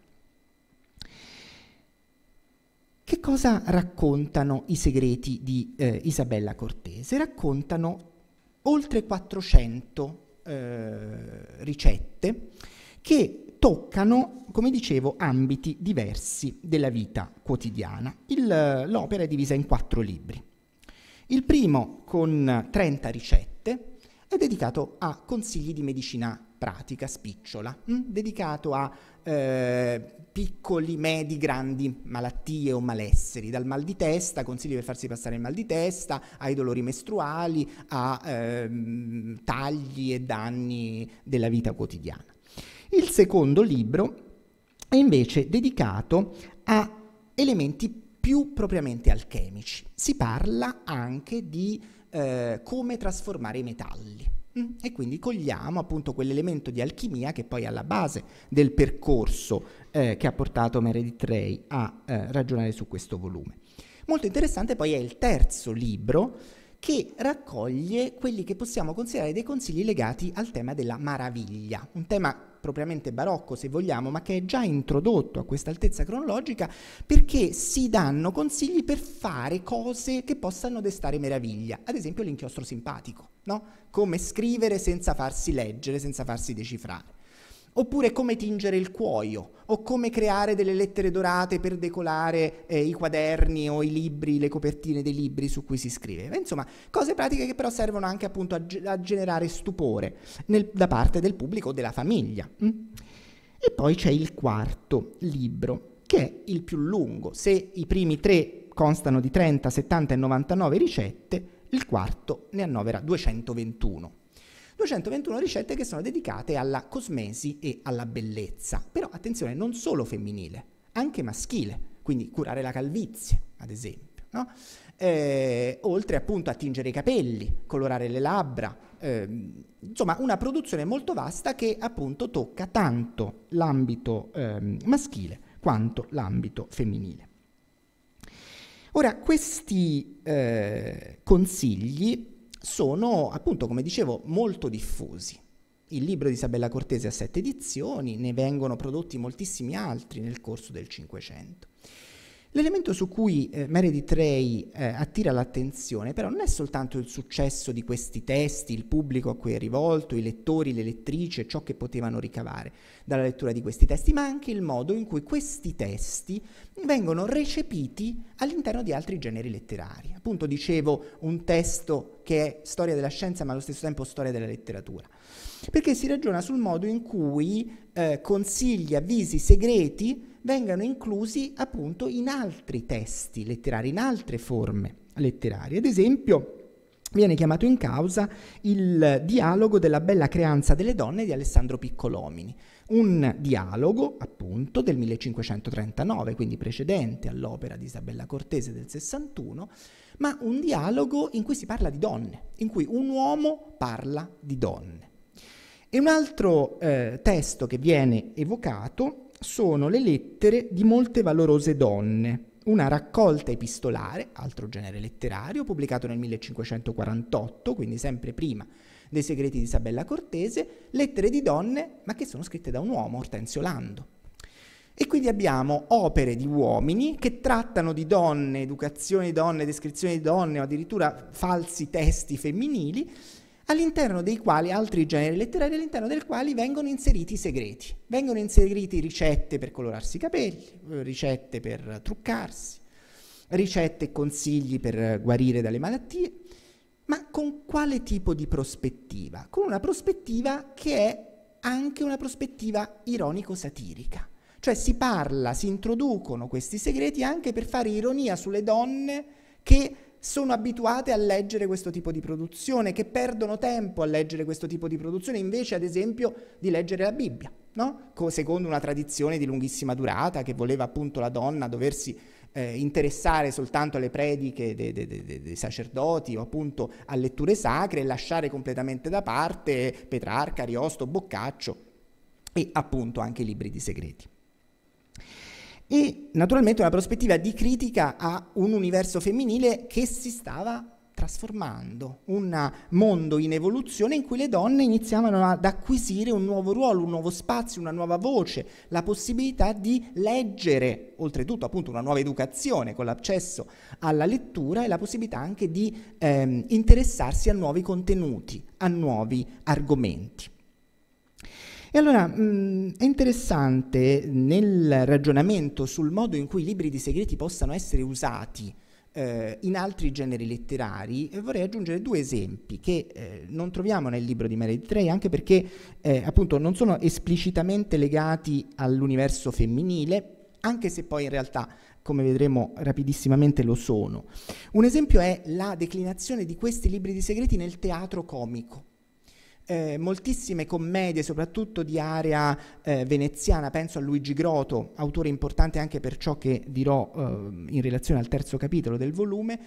Che cosa raccontano i segreti di eh, Isabella Cortese? Raccontano oltre quattrocento eh, ricette che toccano, come dicevo, ambiti diversi della vita quotidiana. L'opera è divisa in quattro libri. Il primo, con trenta ricette, è dedicato a consigli di medicina pratica, spicciola, mh? dedicato a eh, piccoli, medi, grandi malattie o malesseri, dal mal di testa, consigli per farsi passare il mal di testa, ai dolori mestruali, a eh, tagli e danni della vita quotidiana. Il secondo libro è invece dedicato a elementi più più propriamente alchemici. Si parla anche di eh, come trasformare i metalli mm? e quindi cogliamo appunto quell'elemento di alchimia che poi è alla base del percorso eh, che ha portato Meredith Ray a eh, ragionare su questo volume. Molto interessante poi è il terzo libro, che raccoglie quelli che possiamo considerare dei consigli legati al tema della maraviglia, un tema propriamente barocco se vogliamo, ma che è già introdotto a questa altezza cronologica, perché si danno consigli per fare cose che possano destare meraviglia, ad esempio l'inchiostro simpatico, no? Come scrivere senza farsi leggere, senza farsi decifrare, oppure come tingere il cuoio, o come creare delle lettere dorate per decolare eh, i quaderni o i libri, le copertine dei libri su cui si scrive. Insomma, cose pratiche che però servono anche appunto a, a generare stupore nel, da parte del pubblico o della famiglia. Mm? E poi c'è il quarto libro, che è il più lungo. Se i primi tre constano di trenta, settanta e novantanove ricette, il quarto ne annovera duecentoventuno. duecentoventuno ricette che sono dedicate alla cosmesi e alla bellezza, però attenzione, non solo femminile, anche maschile, quindi curare la calvizie, ad esempio, no? eh, oltre appunto a tingere i capelli, colorare le labbra, eh, insomma una produzione molto vasta che appunto tocca tanto l'ambito eh, maschile quanto l'ambito femminile. Ora, questi eh, consigli sono appunto, come dicevo, molto diffusi. Il libro di Isabella Cortese ha sette edizioni, ne vengono prodotti moltissimi altri nel corso del Cinquecento. L'elemento su cui eh, Meredith Ray eh, attira l'attenzione però non è soltanto il successo di questi testi, il pubblico a cui è rivolto, i lettori, le lettrici e ciò che potevano ricavare dalla lettura di questi testi, ma anche il modo in cui questi testi vengono recepiti all'interno di altri generi letterari. Appunto dicevo, un testo che è storia della scienza ma allo stesso tempo storia della letteratura, perché si ragiona sul modo in cui eh, consigli, avvisi, segreti vengano inclusi appunto in altri testi letterari, in altre forme letterarie. Ad esempio viene chiamato in causa il dialogo della Bella creanza delle donne di Alessandro Piccolomini, un dialogo appunto del millecinquecentotrentanove, quindi precedente all'opera di Isabella Cortese del sessantuno, ma un dialogo in cui si parla di donne, in cui un uomo parla di donne. E un altro eh, testo che viene evocato sono le lettere di molte valorose donne, una raccolta epistolare, altro genere letterario, pubblicato nel millecinquecentoquarantotto, quindi sempre prima dei segreti di Isabella Cortese, lettere di donne, ma che sono scritte da un uomo, Ortensio Lando. E quindi abbiamo opere di uomini che trattano di donne, educazione di donne, descrizione di donne, o addirittura falsi testi femminili, all'interno dei quali altri generi letterari, all'interno dei quali vengono inseriti i segreti. Vengono inseriti ricette per colorarsi i capelli, ricette per truccarsi, ricette e consigli per guarire dalle malattie, ma con quale tipo di prospettiva? Con una prospettiva che è anche una prospettiva ironico-satirica. Cioè si parla, si introducono questi segreti anche per fare ironia sulle donne che sono abituate a leggere questo tipo di produzione, che perdono tempo a leggere questo tipo di produzione, invece ad esempio di leggere la Bibbia, no? Secondo una tradizione di lunghissima durata che voleva appunto la donna doversi eh, interessare soltanto alle prediche dei, dei, dei, dei sacerdoti o appunto a letture sacre e lasciare completamente da parte Petrarca, Ariosto, Boccaccio e appunto anche i libri di segreti. E naturalmente una prospettiva di critica a un universo femminile che si stava trasformando, un mondo in evoluzione in cui le donne iniziavano ad acquisire un nuovo ruolo, un nuovo spazio, una nuova voce, la possibilità di leggere, oltretutto appunto una nuova educazione con l'accesso alla lettura e la possibilità anche di ehm, interessarsi a nuovi contenuti, a nuovi argomenti. E allora mh, è interessante nel ragionamento sul modo in cui i libri di segreti possano essere usati eh, in altri generi letterari, e vorrei aggiungere due esempi che eh, non troviamo nel libro di Meredith Ray, anche perché eh, appunto non sono esplicitamente legati all'universo femminile, anche se poi in realtà, come vedremo rapidissimamente, lo sono. Un esempio è la declinazione di questi libri di segreti nel teatro comico. Eh, moltissime commedie, soprattutto di area eh, veneziana, penso a Luigi Groto, autore importante anche per ciò che dirò eh, in relazione al terzo capitolo del volume,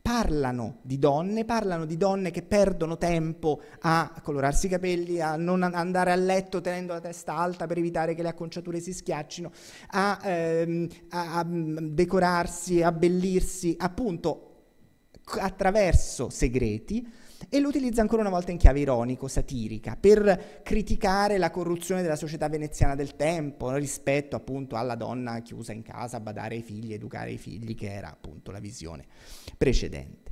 parlano di donne, parlano di donne che perdono tempo a colorarsi i capelli, a non andare a letto tenendo la testa alta per evitare che le acconciature si schiaccino, a, ehm, a, a decorarsi, abbellirsi, appunto attraverso segreti, e lo utilizza ancora una volta in chiave ironico-satirica per criticare la corruzione della società veneziana del tempo rispetto appunto alla donna chiusa in casa a badare ai figli, educare i figli, che era appunto la visione precedente.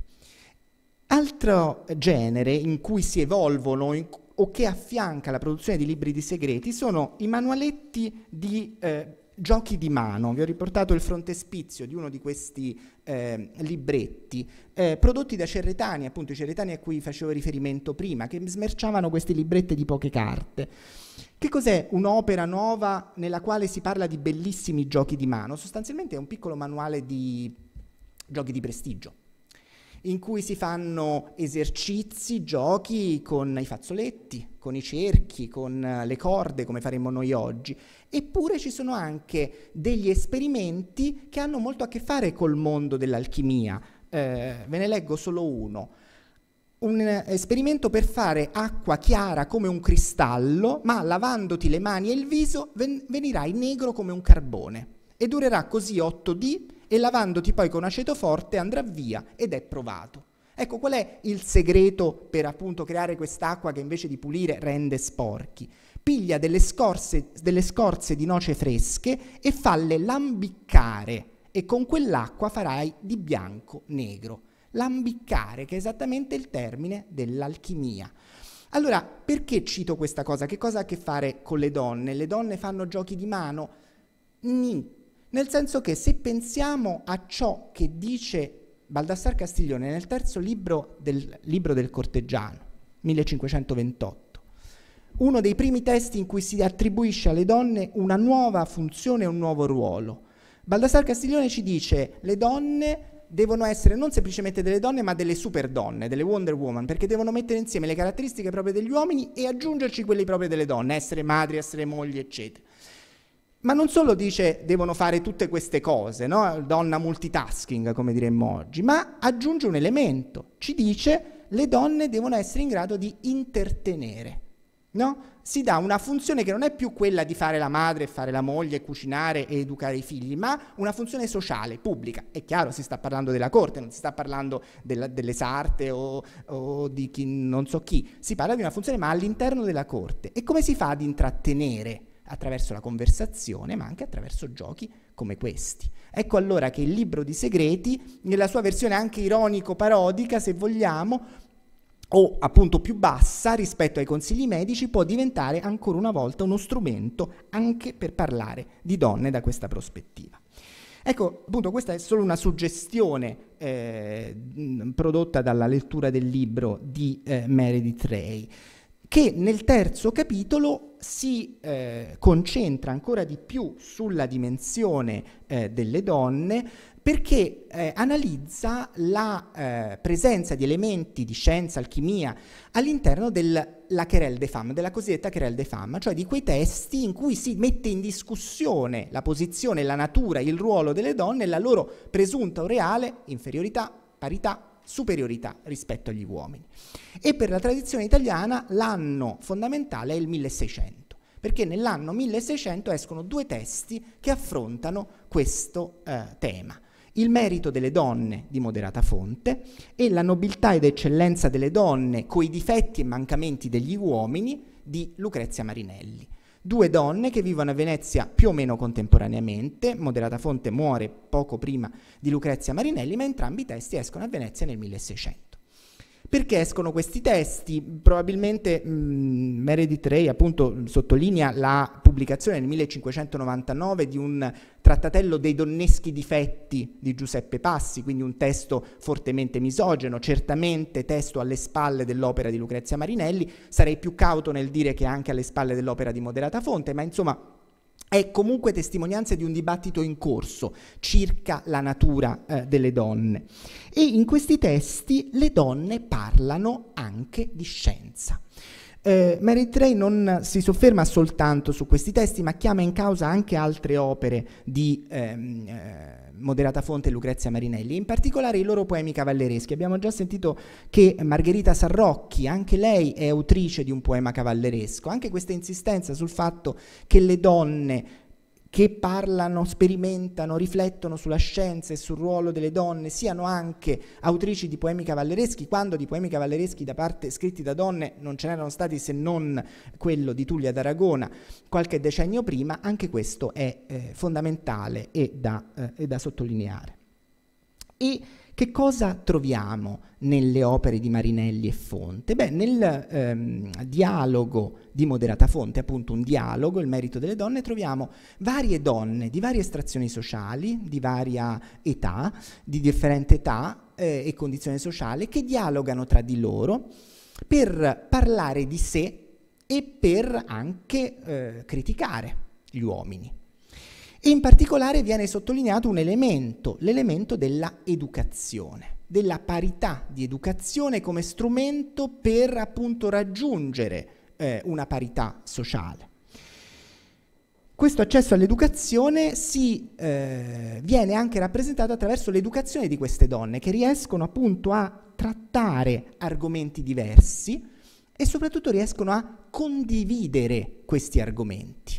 Altro genere in cui si evolvono in, o che affianca la produzione di libri di segreti sono i manualetti di eh, giochi di mano. Vi ho riportato il frontespizio di uno di questi eh, libretti eh, prodotti da Cerretani, appunto i Cerretani a cui facevo riferimento prima, che smerciavano questi libretti di poche carte. Che cos'è un'opera nuova nella quale si parla di bellissimi giochi di mano? Sostanzialmente è un piccolo manuale di giochi di prestigio, in cui si fanno esercizi, giochi con i fazzoletti, con i cerchi, con le corde, come faremmo noi oggi. Eppure ci sono anche degli esperimenti che hanno molto a che fare col mondo dell'alchimia. Eh, ve ne leggo solo uno. Un esperimento per fare acqua chiara come un cristallo, ma lavandoti le mani e il viso ven- venirai negro come un carbone. E durerà così otto dì, e lavandoti poi con aceto forte andrà via ed è provato. Ecco, qual è il segreto per appunto creare quest'acqua che invece di pulire rende sporchi? Piglia delle scorze, delle scorze di noce fresche e falle lambiccare e con quell'acqua farai di bianco negro. Lambiccare, che è esattamente il termine dell'alchimia. Allora, perché cito questa cosa? Che cosa ha a che fare con le donne? Le donne fanno giochi di mano? Niente. Nel senso che se pensiamo a ciò che dice Baldassar Castiglione nel terzo libro del, libro del Corteggiano, millecinquecentoventotto, uno dei primi testi in cui si attribuisce alle donne una nuova funzione e un nuovo ruolo. Baldassare Castiglione ci dice: le donne devono essere non semplicemente delle donne, ma delle super donne, delle Wonder Woman, perché devono mettere insieme le caratteristiche proprie degli uomini e aggiungerci quelle proprie delle donne, essere madri, essere mogli, eccetera. Ma non solo dice devono fare tutte queste cose, no? Donna multitasking, come diremmo oggi, ma aggiunge un elemento, ci dice le donne devono essere in grado di intertenere, no? Si dà una funzione che non è più quella di fare la madre, fare la moglie, cucinare e educare i figli, ma una funzione sociale, pubblica. È chiaro, si sta parlando della corte, non si sta parlando della, delle sarte o, o di chi non so chi, si parla di una funzione ma all'interno della corte. E come si fa ad intrattenere? Attraverso la conversazione, ma anche attraverso giochi come questi. Ecco allora che il libro di Segreti, nella sua versione anche ironico-parodica, se vogliamo, o appunto più bassa rispetto ai consigli medici, può diventare ancora una volta uno strumento anche per parlare di donne da questa prospettiva. Ecco, appunto, questa è solo una suggestione eh, prodotta dalla lettura del libro di eh, Meredith Ray, che nel terzo capitolo si eh, concentra ancora di più sulla dimensione eh, delle donne, perché eh, analizza la eh, presenza di elementi di scienza, alchimia, all'interno della querelle des femmes, della cosiddetta querelle des femmes, cioè di quei testi in cui si mette in discussione la posizione, la natura, il ruolo delle donne e la loro presunta o reale inferiorità, parità, superiorità rispetto agli uomini. E per la tradizione italiana l'anno fondamentale è il milleseicento, perché nell'anno milleseicento escono due testi che affrontano questo eh, tema: Il merito delle donne di Moderata Fonte e La nobiltà ed eccellenza delle donne coi difetti e mancamenti degli uomini di Lucrezia Marinelli. Due donne che vivono a Venezia più o meno contemporaneamente. Moderata Fonte muore poco prima di Lucrezia Marinelli, ma entrambi i testi escono a Venezia nel milleseicento. Perché escono questi testi? Probabilmente mh, Meredith Ray appunto sottolinea la pubblicazione nel millecinquecentonovantanove di un trattatello dei donneschi difetti di Giuseppe Passi, quindi un testo fortemente misogeno, certamente testo alle spalle dell'opera di Lucrezia Marinelli. Sarei più cauto nel dire che anche alle spalle dell'opera di Moderata Fonte, ma insomma è comunque testimonianza di un dibattito in corso circa la natura eh, delle donne. E in questi testi le donne parlano anche di scienza. Eh, Meredith Ray non si sofferma soltanto su questi testi, ma chiama in causa anche altre opere di ehm, eh, Moderata Fonte e Lucrezia Marinelli, in particolare i loro poemi cavallereschi. Abbiamo già sentito che Margherita Sarrocchi, anche lei è autrice di un poema cavalleresco. Anche questa insistenza sul fatto che le donne che parlano, sperimentano, riflettono sulla scienza e sul ruolo delle donne siano anche autrici di poemi cavallereschi, quando di poemi cavallereschi da parte, scritti da donne, non ce n'erano stati se non quello di Tullia d'Aragona qualche decennio prima. Anche questo è eh, fondamentale e da, eh, e da sottolineare. E che cosa troviamo nelle opere di Marinelli e Fonte? Beh, nel ehm, dialogo di Moderata Fonte, appunto un dialogo, Il merito delle donne, troviamo varie donne di varie estrazioni sociali, di varia età, di differente età eh, e condizione sociale, che dialogano tra di loro per parlare di sé e per anche eh, criticare gli uomini. E in particolare viene sottolineato un elemento, l'elemento della educazione, della parità di educazione come strumento per appunto raggiungere eh, una parità sociale. Questo accesso all'educazione si eh, viene anche rappresentato attraverso l'educazione di queste donne, che riescono appunto a trattare argomenti diversi e soprattutto riescono a condividere questi argomenti.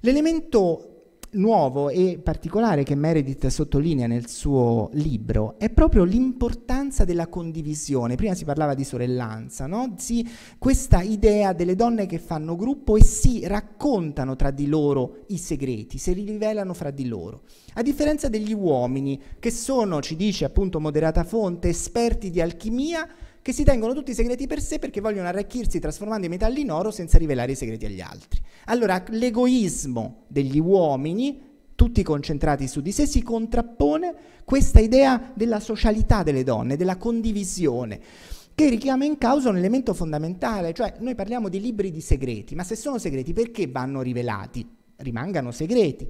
L'elemento nuovo e particolare che Meredith sottolinea nel suo libro è proprio l'importanza della condivisione. Prima si parlava di sorellanza, no? Si, questa idea delle donne che fanno gruppo e si raccontano tra di loro i segreti, se li rivelano fra di loro. A differenza degli uomini, che sono, ci dice appunto Moderata Fonte, esperti di alchimia, che si tengono tutti i segreti per sé perché vogliono arricchirsi trasformando i metalli in oro senza rivelare i segreti agli altri. Allora l'egoismo degli uomini, tutti concentrati su di sé, si contrappone questa idea della socialità delle donne, della condivisione, che richiama in causa un elemento fondamentale, cioè noi parliamo di libri di segreti, ma se sono segreti perché vanno rivelati? Rimangano segreti.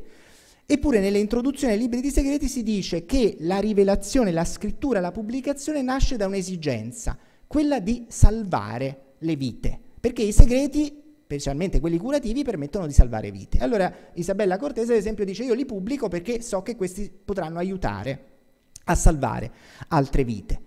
Eppure nelle introduzioni ai libri di segreti si dice che la rivelazione, la scrittura, la pubblicazione nasce da un'esigenza, quella di salvare le vite, perché i segreti, specialmente quelli curativi, permettono di salvare vite. Allora Isabella Cortese ad esempio dice: io li pubblico perché so che questi potranno aiutare a salvare altre vite.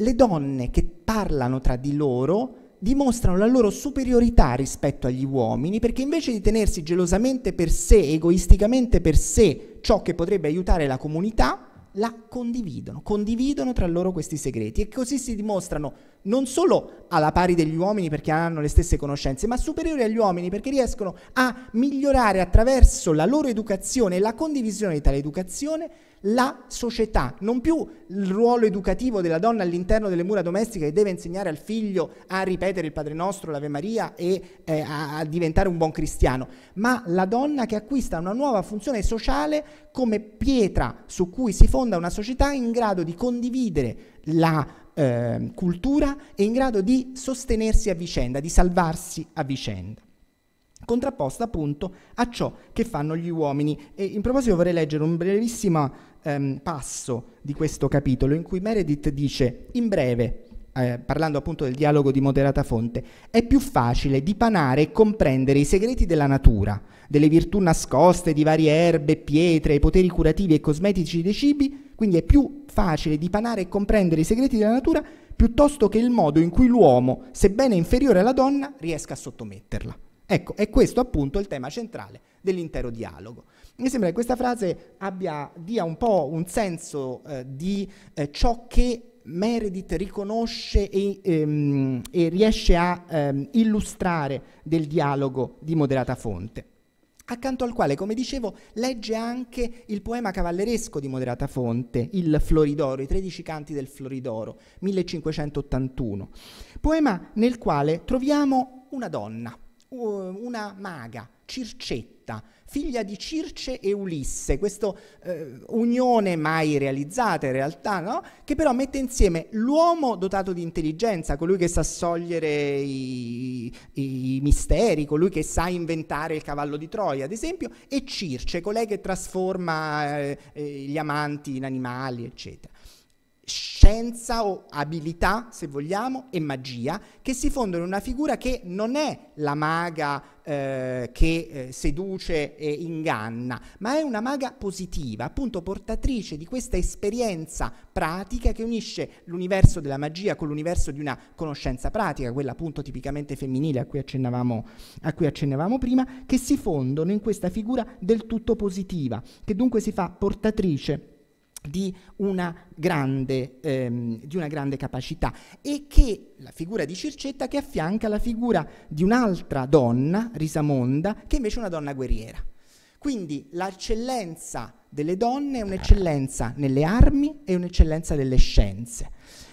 Le donne che parlano tra di loro dimostrano la loro superiorità rispetto agli uomini, perché invece di tenersi gelosamente per sé, egoisticamente per sé, ciò che potrebbe aiutare la comunità, la condividono, condividono tra loro questi segreti, e così si dimostrano non solo alla pari degli uomini perché hanno le stesse conoscenze, ma superiori agli uomini perché riescono a migliorare attraverso la loro educazione e la condivisione di tale educazione la società, non più il ruolo educativo della donna all'interno delle mura domestiche che deve insegnare al figlio a ripetere il Padre Nostro, l'Ave Maria e eh, a diventare un buon cristiano, ma la donna che acquista una nuova funzione sociale come pietra su cui si fonda una società in grado di condividere la eh, cultura e in grado di sostenersi a vicenda, di salvarsi a vicenda, contrapposta appunto a ciò che fanno gli uomini. E in proposito vorrei leggere un brevissimo ehm, passo di questo capitolo in cui Meredith dice, in breve, eh, parlando appunto del dialogo di Moderata Fonte: è più facile dipanare e comprendere i segreti della natura, delle virtù nascoste di varie erbe, pietre, i poteri curativi e cosmetici dei cibi, quindi è più facile dipanare e comprendere i segreti della natura piuttosto che il modo in cui l'uomo, sebbene inferiore alla donna, riesca a sottometterla. Ecco, è questo appunto il tema centrale dell'intero dialogo. Mi sembra che questa frase abbia, dia un po' un senso eh, di eh, ciò che Meredith riconosce e, ehm, e riesce a ehm, illustrare del dialogo di Moderata Fonte, accanto al quale, come dicevo, legge anche il poema cavalleresco di Moderata Fonte, il Floridoro, i tredici canti del Floridoro, millecinquecentottantuno, poema nel quale troviamo una donna, una maga, Circetta, figlia di Circe e Ulisse, questa eh, unione mai realizzata in realtà, no? Che però mette insieme l'uomo dotato di intelligenza, colui che sa sciogliere i, i misteri, colui che sa inventare il cavallo di Troia, ad esempio, e Circe, colei che trasforma eh, gli amanti in animali, eccetera. Scienza o abilità, se vogliamo, e magia, che si fondono in una figura che non è la maga eh, che eh, seduce e inganna, ma è una maga positiva, appunto portatrice di questa esperienza pratica che unisce l'universo della magia con l'universo di una conoscenza pratica, quella appunto tipicamente femminile a cui accennavamo, a cui accennavamo prima, che si fondono in questa figura del tutto positiva, che dunque si fa portatrice di una grande, ehm, di una grande capacità, e che la figura di Circetta che affianca la figura di un'altra donna, Risamonda, che invece è una donna guerriera. Quindi l'eccellenza delle donne è un'eccellenza nelle armi e un'eccellenza delle scienze.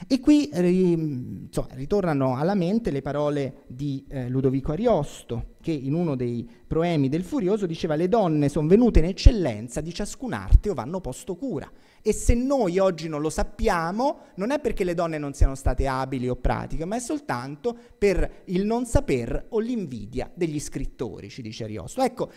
E qui ri, insomma, ritornano alla mente le parole di eh, Ludovico Ariosto, che in uno dei proemi del Furioso diceva: le donne sono venute in eccellenza di ciascun'arte o vanno posto cura. E se noi oggi non lo sappiamo, non è perché le donne non siano state abili o pratiche, ma è soltanto per il non saper o l'invidia degli scrittori, ci dice Ariosto. Ecco,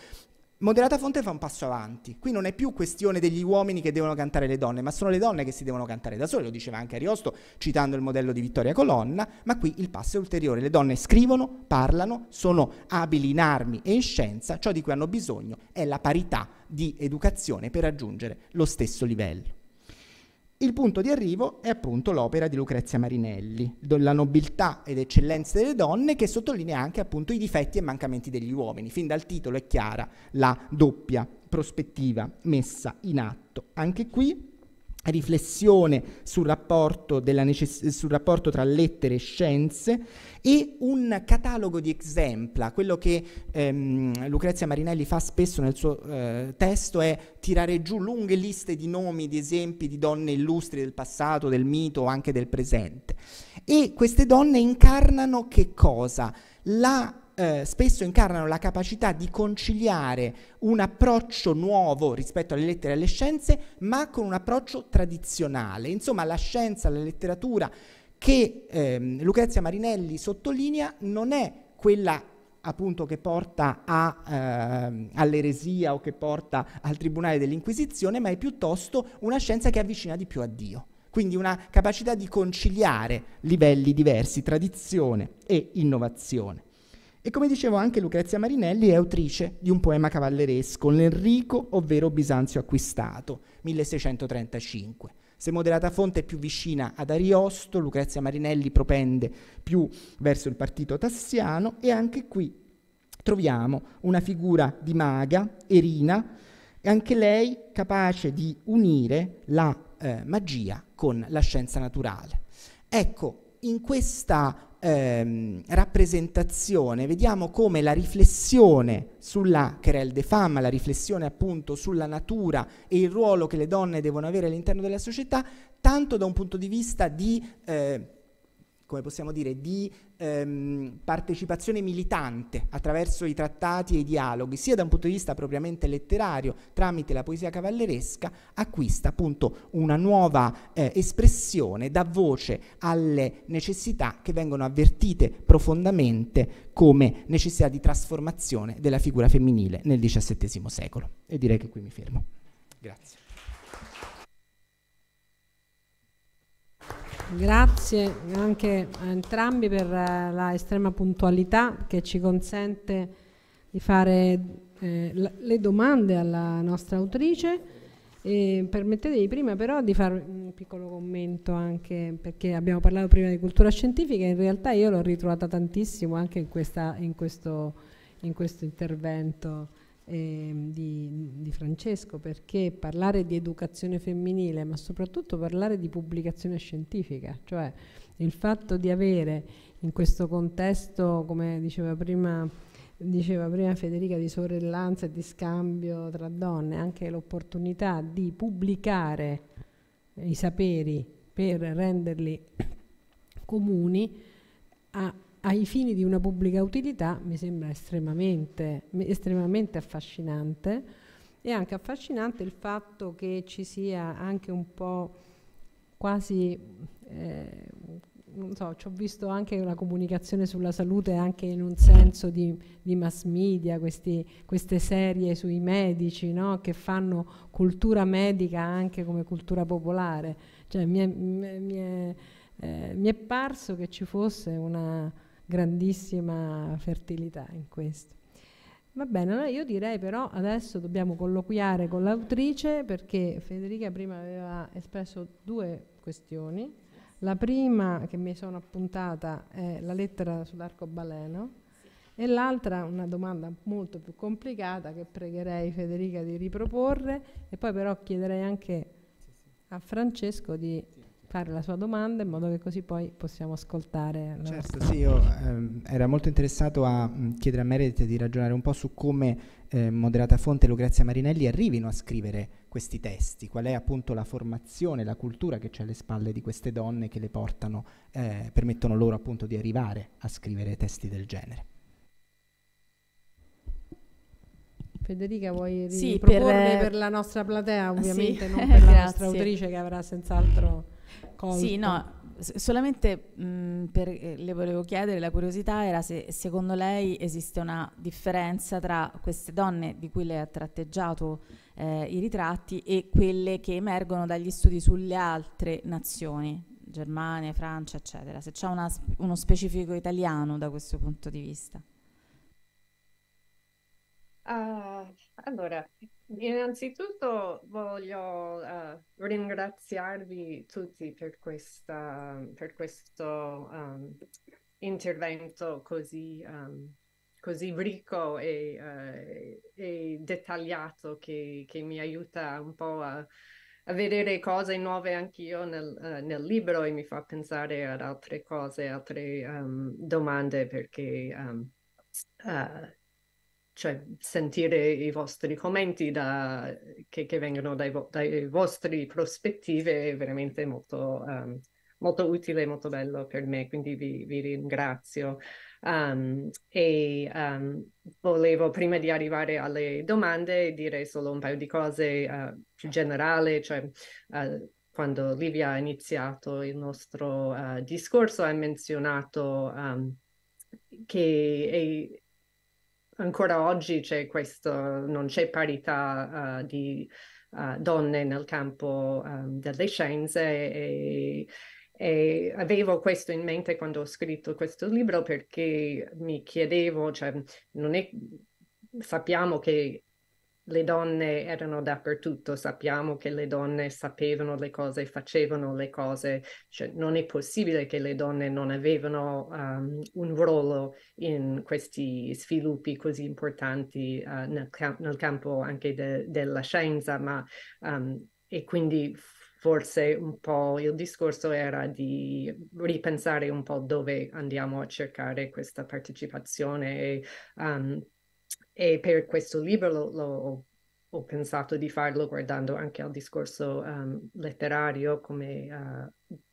Moderata Fonte fa un passo avanti, qui non è più questione degli uomini che devono cantare le donne, ma sono le donne che si devono cantare da sole, lo diceva anche Ariosto citando il modello di Vittoria Colonna, ma qui il passo è ulteriore, le donne scrivono, parlano, sono abili in armi e in scienza, ciò di cui hanno bisogno è la parità di educazione per raggiungere lo stesso livello. Il punto di arrivo è appunto l'opera di Lucrezia Marinelli, la nobiltà ed eccellenza delle donne, che sottolinea anche appunto i difetti e mancamenti degli uomini. Fin dal titolo è chiara la doppia prospettiva messa in atto. Anche qui riflessione sul rapporto, della necess- sul rapporto tra lettere e scienze, e un catalogo di exempla. Quello che ehm, Lucrezia Marinelli fa spesso nel suo eh, testo è tirare giù lunghe liste di nomi, di esempi di donne illustri del passato, del mito, anche del presente. E queste donne incarnano che cosa? La Eh, spesso incarnano la capacità di conciliare un approccio nuovo rispetto alle lettere e alle scienze, ma con un approccio tradizionale. Insomma, la scienza, la letteratura che ehm, Lucrezia Marinelli sottolinea non è quella appunto che porta a, eh, all'eresia o che porta al tribunale dell'Inquisizione, ma è piuttosto una scienza che avvicina di più a Dio. Quindi una capacità di conciliare livelli diversi, tradizione e innovazione. E come dicevo anche Lucrezia Marinelli è autrice di un poema cavalleresco, l'Enrico, ovvero Bisanzio acquistato, milleseicentotrentacinque. Se Moderata Fonte è più vicina ad Ariosto, Lucrezia Marinelli propende più verso il partito tassiano, e anche qui troviamo una figura di maga, Erina, e anche lei capace di unire la eh, magia con la scienza naturale. Ecco, in questa ehm, rappresentazione vediamo come la riflessione sulla querelle de femme, la riflessione appunto sulla natura e il ruolo che le donne devono avere all'interno della società, tanto da un punto di vista di, eh, come possiamo dire, di ehm, partecipazione militante attraverso i trattati e i dialoghi, sia da un punto di vista propriamente letterario tramite la poesia cavalleresca, acquista appunto una nuova eh, espressione, dà voce alle necessità che vengono avvertite profondamente come necessità di trasformazione della figura femminile nel diciassettesimo secolo. E direi che qui mi fermo. Grazie. Grazie anche a entrambi per eh, la estrema puntualità che ci consente di fare eh, le domande alla nostra autrice. E permettetevi prima però di fare un piccolo commento, anche perché abbiamo parlato prima di cultura scientifica e in realtà io l'ho ritrovata tantissimo anche in, questa, in, questo, in questo intervento eh, di, di Francesco, perché parlare di educazione femminile ma soprattutto parlare di pubblicazione scientifica, cioè il fatto di avere in questo contesto, come diceva prima, diceva prima Federica, di sorellanza e di scambio tra donne, anche l'opportunità di pubblicare i saperi per renderli comuni a ai fini di una pubblica utilità, mi sembra estremamente, estremamente affascinante, e anche affascinante il fatto che ci sia anche un po' quasi, eh, non so, ci ho visto anche la comunicazione sulla salute anche in un senso di, di mass media, questi, queste serie sui medici, no? Che fanno cultura medica anche come cultura popolare, cioè mi è, mi è, eh, mi è parso che ci fosse una grandissima fertilità in questo. Va bene, allora io direi però adesso dobbiamo colloquiare con l'autrice, perché Federica prima aveva espresso due questioni. La prima che mi sono appuntata è la lettera sull'arcobaleno, sì. E l'altra una domanda molto più complicata che pregherei Federica di riproporre, e poi però chiederei anche sì, sì. a Francesco di fare la sua domanda, in modo che così poi possiamo ascoltare. Certo, sì, io ehm, era molto interessato a mh, chiedere a Meredith di ragionare un po' su come eh, Moderata Fonte e Lucrezia Marinelli arrivino a scrivere questi testi, qual è appunto la formazione, la cultura che c'è alle spalle di queste donne che le portano, eh, permettono loro appunto di arrivare a scrivere testi del genere. Federica, vuoi sì, riproporre per, eh, per la nostra platea, ovviamente, sì, non per la nostra autrice che avrà senz'altro... Colta. Sì, no, solamente mh, per, eh, le volevo chiedere, la curiosità era se secondo lei esiste una differenza tra queste donne di cui lei ha tratteggiato eh, i ritratti e quelle che emergono dagli studi sulle altre nazioni, Germania, Francia, eccetera, se c'è una, uno specifico italiano da questo punto di vista. Uh, allora, innanzitutto voglio uh, ringraziarvi tutti per, questa, per questo um, intervento così, um, così ricco e, uh, e dettagliato che, che mi aiuta un po' a, a vedere cose nuove anch'io nel, uh, nel libro, e mi fa pensare ad altre cose, altre um, domande, perché... Um, uh, cioè sentire i vostri commenti da, che, che vengono dai, vo, dai vostri prospettive è veramente molto, um, molto utile e molto bello per me, quindi vi, vi ringrazio. Um, e um, volevo, prima di arrivare alle domande, dire solo un paio di cose uh, più generali, cioè... Uh, quando Livia ha iniziato il nostro uh, discorso, ha menzionato um, che è, ancora oggi c'è questo, non c'è parità uh, di uh, donne nel campo um, delle scienze, e, e avevo questo in mente quando ho scritto questo libro, perché mi chiedevo, cioè, non è, sappiamo che le donne erano dappertutto, sappiamo che le donne sapevano le cose, facevano le cose, cioè non è possibile che le donne non avevano um, un ruolo in questi sviluppi così importanti uh, nel, nel campo anche de della scienza, ma um, e quindi forse un po' il discorso era di ripensare un po' dove andiamo a cercare questa partecipazione e, um, E per questo libro lo, lo, ho pensato di farlo guardando anche al discorso um, letterario, come uh,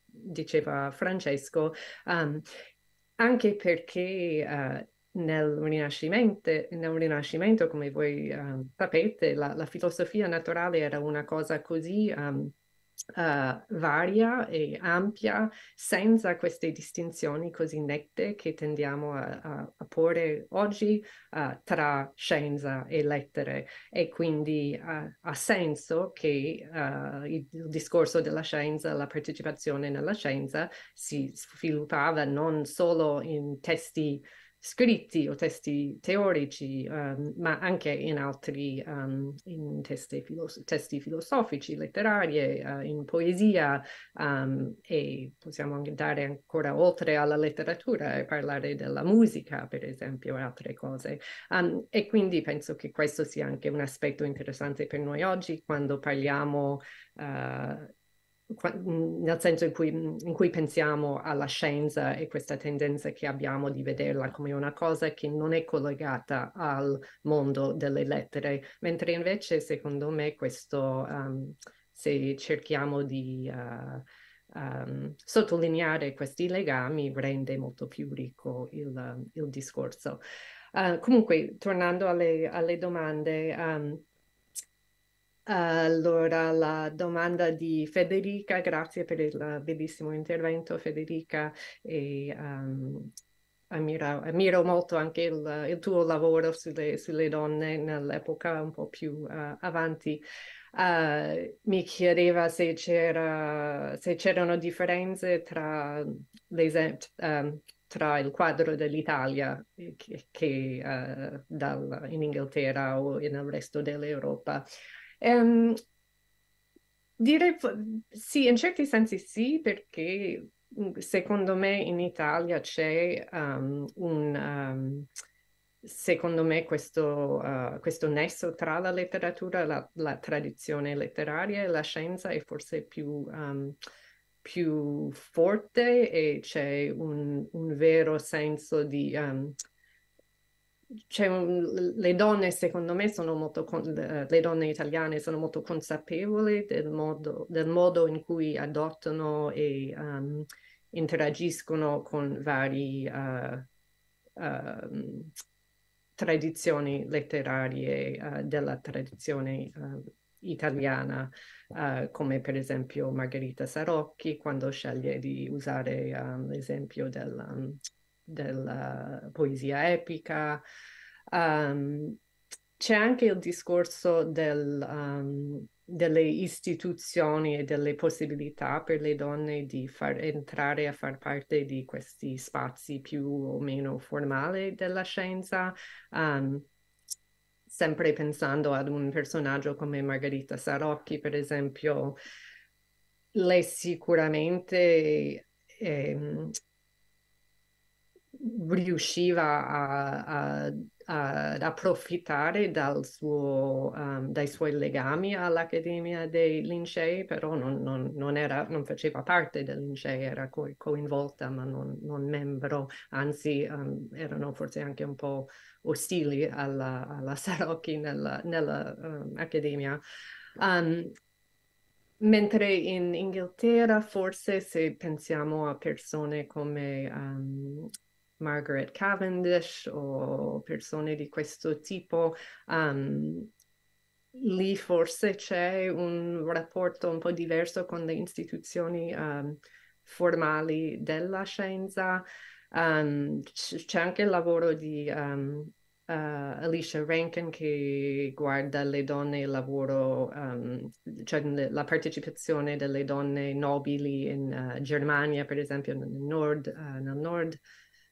diceva Francesco, um, anche perché uh, nel, Rinascimento, nel Rinascimento, come voi uh, sapete, la, la filosofia naturale era una cosa così um, Uh, varia e ampia, senza queste distinzioni così nette che tendiamo a, a, a porre oggi uh, tra scienza e lettere, e quindi uh, ha senso che uh, il, il discorso della scienza, la partecipazione nella scienza si sviluppava non solo in testi scritti o testi teorici, um, ma anche in altri um, in testi, filoso testi filosofici, letterarie, uh, in poesia, um, e possiamo andare ancora oltre alla letteratura e parlare della musica, per esempio, e altre cose. Um, e quindi penso che questo sia anche un aspetto interessante per noi oggi, quando parliamo uh, nel senso in cui, in cui pensiamo alla scienza e questa tendenza che abbiamo di vederla come una cosa che non è collegata al mondo delle lettere, mentre invece secondo me questo, um, se cerchiamo di uh, um, sottolineare questi legami, rende molto più ricco il, il discorso. Uh, comunque, tornando alle, alle domande, um, allora, la domanda di Federica, grazie per il bellissimo intervento, Federica, e um, ammiro, ammiro molto anche il, il tuo lavoro sulle, sulle donne nell'epoca un po' più uh, avanti. Uh, mi chiedeva se c'era, se c'erano differenze tra l'esempio, um, tra il quadro dell'Italia che, che uh, dal, in Inghilterra o nel resto dell'Europa. Um, direi sì, in certi sensi sì, perché secondo me in Italia c'è um, un um, secondo me questo, uh, questo nesso tra la letteratura, la, la tradizione letteraria e la scienza è forse più, um, più forte, e c'è un, un vero senso di um, Cioè, le donne secondo me sono molto, le donne italiane sono molto consapevoli del modo, del modo in cui adottano e um, interagiscono con varie uh, uh, tradizioni letterarie uh, della tradizione uh, italiana, uh, come per esempio Margherita Sarrocchi, quando sceglie di usare um, l'esempio del... Um, della poesia epica. Um, c'è anche il discorso del, um, delle istituzioni e delle possibilità per le donne di far entrare a far parte di questi spazi più o meno formali della scienza, um, sempre pensando ad un personaggio come Margherita Sarrocchi, per esempio. Lei sicuramente ehm, riusciva a, a, a, ad approfittare dal suo, um, dai suoi legami all'Accademia dei Lincei, però non, non, non, era, non faceva parte del Lincei, era co coinvolta ma non, non membro, anzi um, erano forse anche un po' ostili alla, alla Sarrocchi nell'Accademia. Mentre in Inghilterra, forse, se pensiamo a persone come um, Margaret Cavendish o persone di questo tipo, um, lì forse c'è un rapporto un po' diverso con le istituzioni um, formali della scienza. Um, c'è anche il lavoro di um, uh, Alicia Rankin che guarda le donne e il lavoro, um, cioè la partecipazione delle donne nobili in uh, Germania, per esempio nel nord, uh, nel nord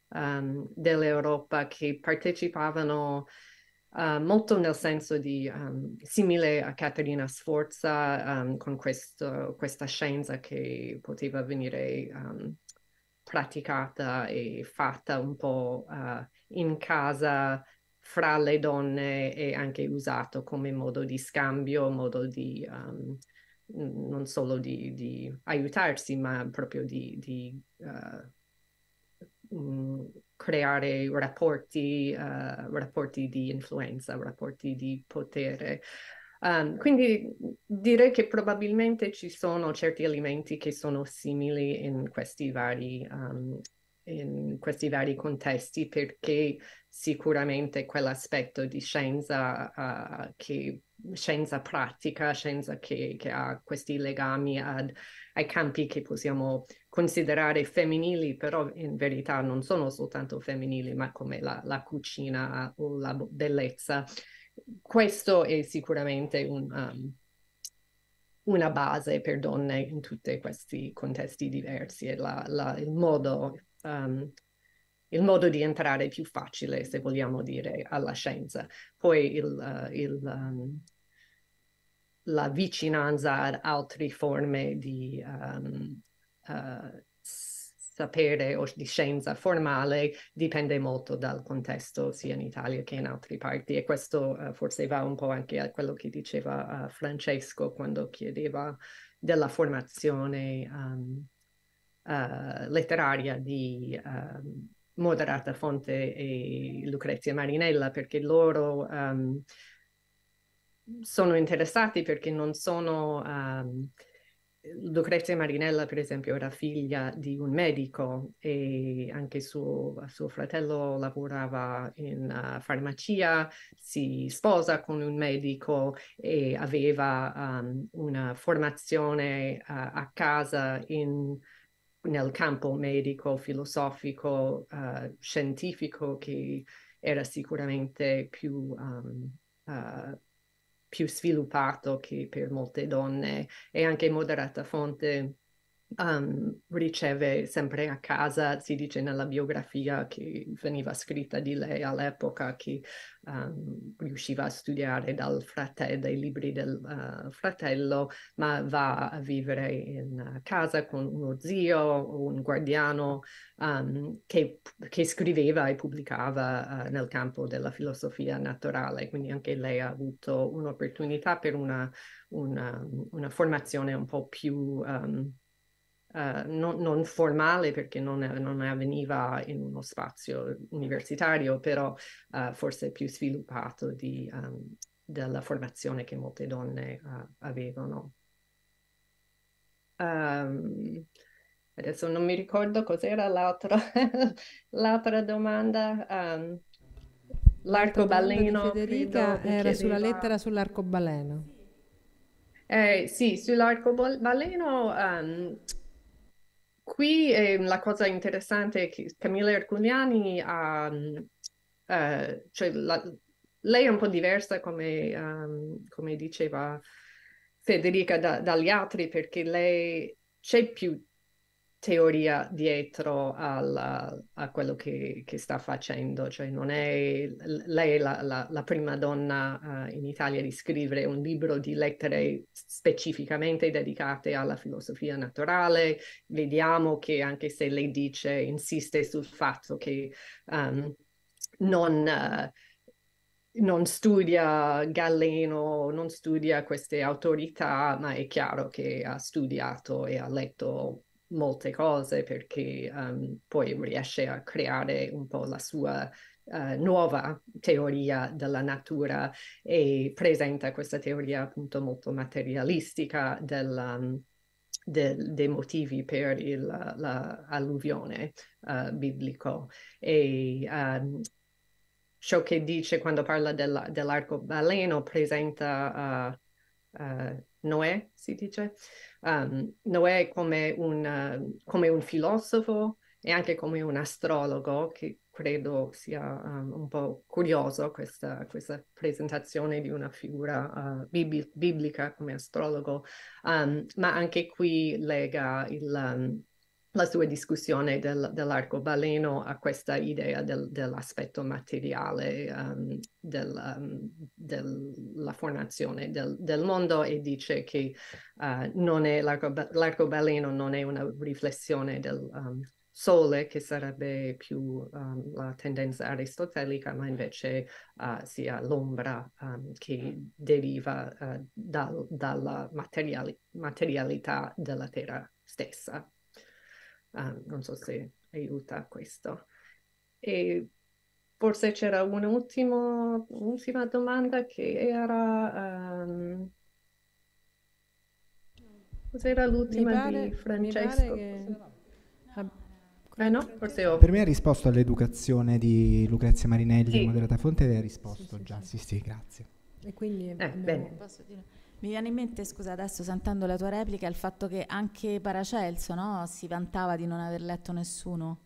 um, dell'Europa, che partecipavano Uh, molto nel senso di, um, simile a Caterina Sforza, um, con questo, questa scienza che poteva venire um, praticata e fatta un po' uh, in casa fra le donne, e anche usato come modo di scambio, modo di um, non solo di, di aiutarsi, ma proprio di, di uh, um, creare rapporti, uh, rapporti di influenza, rapporti di potere. Um, quindi direi che probabilmente ci sono certi elementi che sono simili in questi vari, um, in questi vari contesti, perché sicuramente quell'aspetto di scienza, uh, che, scienza pratica, scienza che, che ha questi legami ad, ai campi che possiamo considerare femminili, però in verità non sono soltanto femminili, ma come la, la cucina o la bellezza. Questo è sicuramente un, um, una base per donne in tutti questi contesti diversi, e la, la, il, modo, um, il modo di entrare più facile, se vogliamo dire, alla scienza. Poi il... Uh, il um, la vicinanza ad altre forme di um, uh, sapere o di scienza formale dipende molto dal contesto, sia in Italia che in altre parti, e questo uh, forse va un po' anche a quello che diceva uh, Francesco quando chiedeva della formazione um, uh, letteraria di um, Moderata Fonte e Lucrezia Marinella, perché loro um, sono interessati perché non sono... Um, Lucrezia Marinella, per esempio, era figlia di un medico, e anche suo, suo fratello lavorava in uh, farmacia, si sposa con un medico e aveva um, una formazione uh, a casa in, nel campo medico, filosofico, uh, scientifico, che era sicuramente più... Um, uh, più sviluppato che per molte donne. E anche Moderata Fonte um, riceve sempre a casa, si dice nella biografia che veniva scritta di lei all'epoca, che um, riusciva a studiare dal fratello, dai libri del uh, fratello, ma va a vivere in casa con uno zio o un guardiano um, che, che scriveva e pubblicava uh, nel campo della filosofia naturale. Quindi anche lei ha avuto un'opportunità per una, una, una formazione un po' più... Um, Uh, non, non formale, perché non, non avveniva in uno spazio universitario, però uh, forse più sviluppato di, um, della formazione che molte donne uh, avevano. Um, adesso non mi ricordo cos'era l'altra l'altra domanda. Um, l'arcobaleno. Federica era sulla lettera sull'arcobaleno. Eh, sì, sull'arcobaleno... Um, Qui eh, la cosa interessante è che Camilla Erculiani ha, um, uh, cioè la, lei è un po' diversa, come, um, come diceva Federica, da, dagli altri, perché lei c'è più teoria dietro alla, a quello che, che sta facendo, cioè non è lei la, la, la prima donna uh, in Italia di scrivere un libro di lettere specificamente dedicate alla filosofia naturale. Vediamo che anche se lei dice, insiste sul fatto che um, non... Uh, non studia Galeno, non studia queste autorità, ma è chiaro che ha studiato e ha letto molte cose, perché um, poi riesce a creare un po' la sua uh, nuova teoria della natura, e presenta questa teoria appunto molto materialistica del, um, del, dei motivi per l'alluvione uh, biblico. E um, ciò che dice quando parla della, dell'arcobaleno, presenta uh, uh, Noè, si dice, um, Noè come un, uh, come un filosofo e anche come un astrologo, che credo sia um, un po' curioso questa, questa presentazione di una figura uh, bib- biblica come astrologo, um, ma anche qui lega il, um, la sua discussione del, dell'arcobaleno a questa idea del, dell'aspetto materiale um, del, um, della formazione del, del mondo, e dice che uh, non è l'arcoba- l'arcobaleno non è una riflessione del um, Sole, che sarebbe più um, la tendenza aristotelica, ma invece uh, sia l'ombra um, che deriva uh, dal, dalla materiali- materialità della Terra stessa. Um, non so se aiuta questo. E forse c'era un'ultima ultima domanda che era... Um... Cos'era l'ultima pare, di Francesco? Eh no, forse ho... Per me ha risposto all'educazione di Lucrezia Marinelli, sì. Moderata Fonte, ed ha risposto sì, sì, già, sì. sì sì, grazie. E quindi eh, bene. Posso dire... Mi viene in mente, scusa adesso sentendo la tua replica, il fatto che anche Paracelso, no, si vantava di non aver letto nessuno,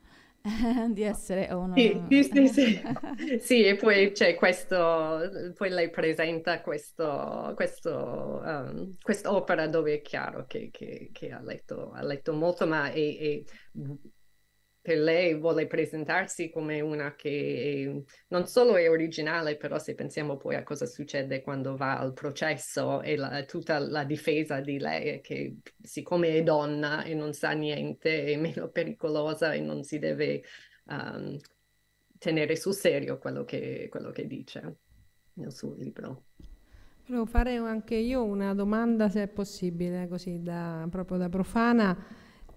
di essere uno... Sì, sì, sì. Sì, e poi c'è questo, poi lei presenta questo, questo, um, quest'opera dove è chiaro che, che, che ha, letto, ha letto molto, ma è... è... per lei vuole presentarsi come una che non solo è originale, però se pensiamo poi a cosa succede quando va al processo e la, tutta la difesa di lei, che siccome è donna e non sa niente è meno pericolosa e non si deve um, tenere sul serio quello che, quello che dice nel suo libro. Volevo fare anche io una domanda, se è possibile, così da, proprio da profana,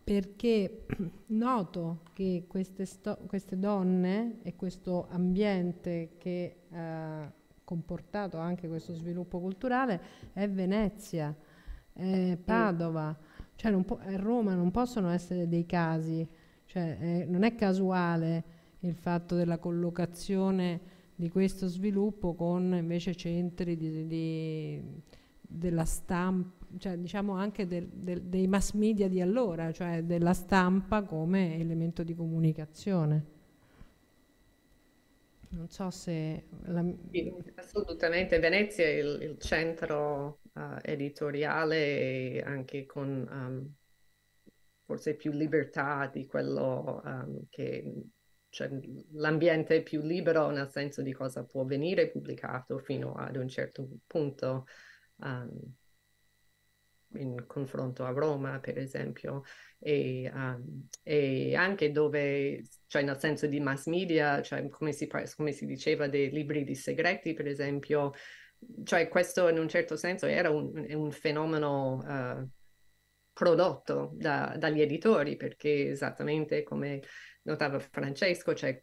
perché noto che queste, sto- queste donne e questo ambiente che ha eh, comportato anche questo sviluppo culturale è Venezia, è Padova, cioè non po- Roma non possono essere dei casi, cioè, eh, non è casuale il fatto della collocazione di questo sviluppo con invece centri di, di, della stampa, cioè diciamo anche del, del, dei mass media di allora, cioè della stampa come elemento di comunicazione. Non so se... La... Sì, assolutamente, Venezia è il, il centro uh, editoriale, anche con um, forse più libertà di quello um, che... Cioè, l'ambiente è più libero nel senso di cosa può venire pubblicato fino ad un certo punto. Um, in confronto a Roma, per esempio, e, um, e anche dove, cioè nel senso di mass media, cioè come si, come si diceva dei libri di segreti, per esempio, cioè questo in un certo senso era un, un fenomeno uh, prodotto da, dagli editori, perché esattamente come notava Francesco, cioè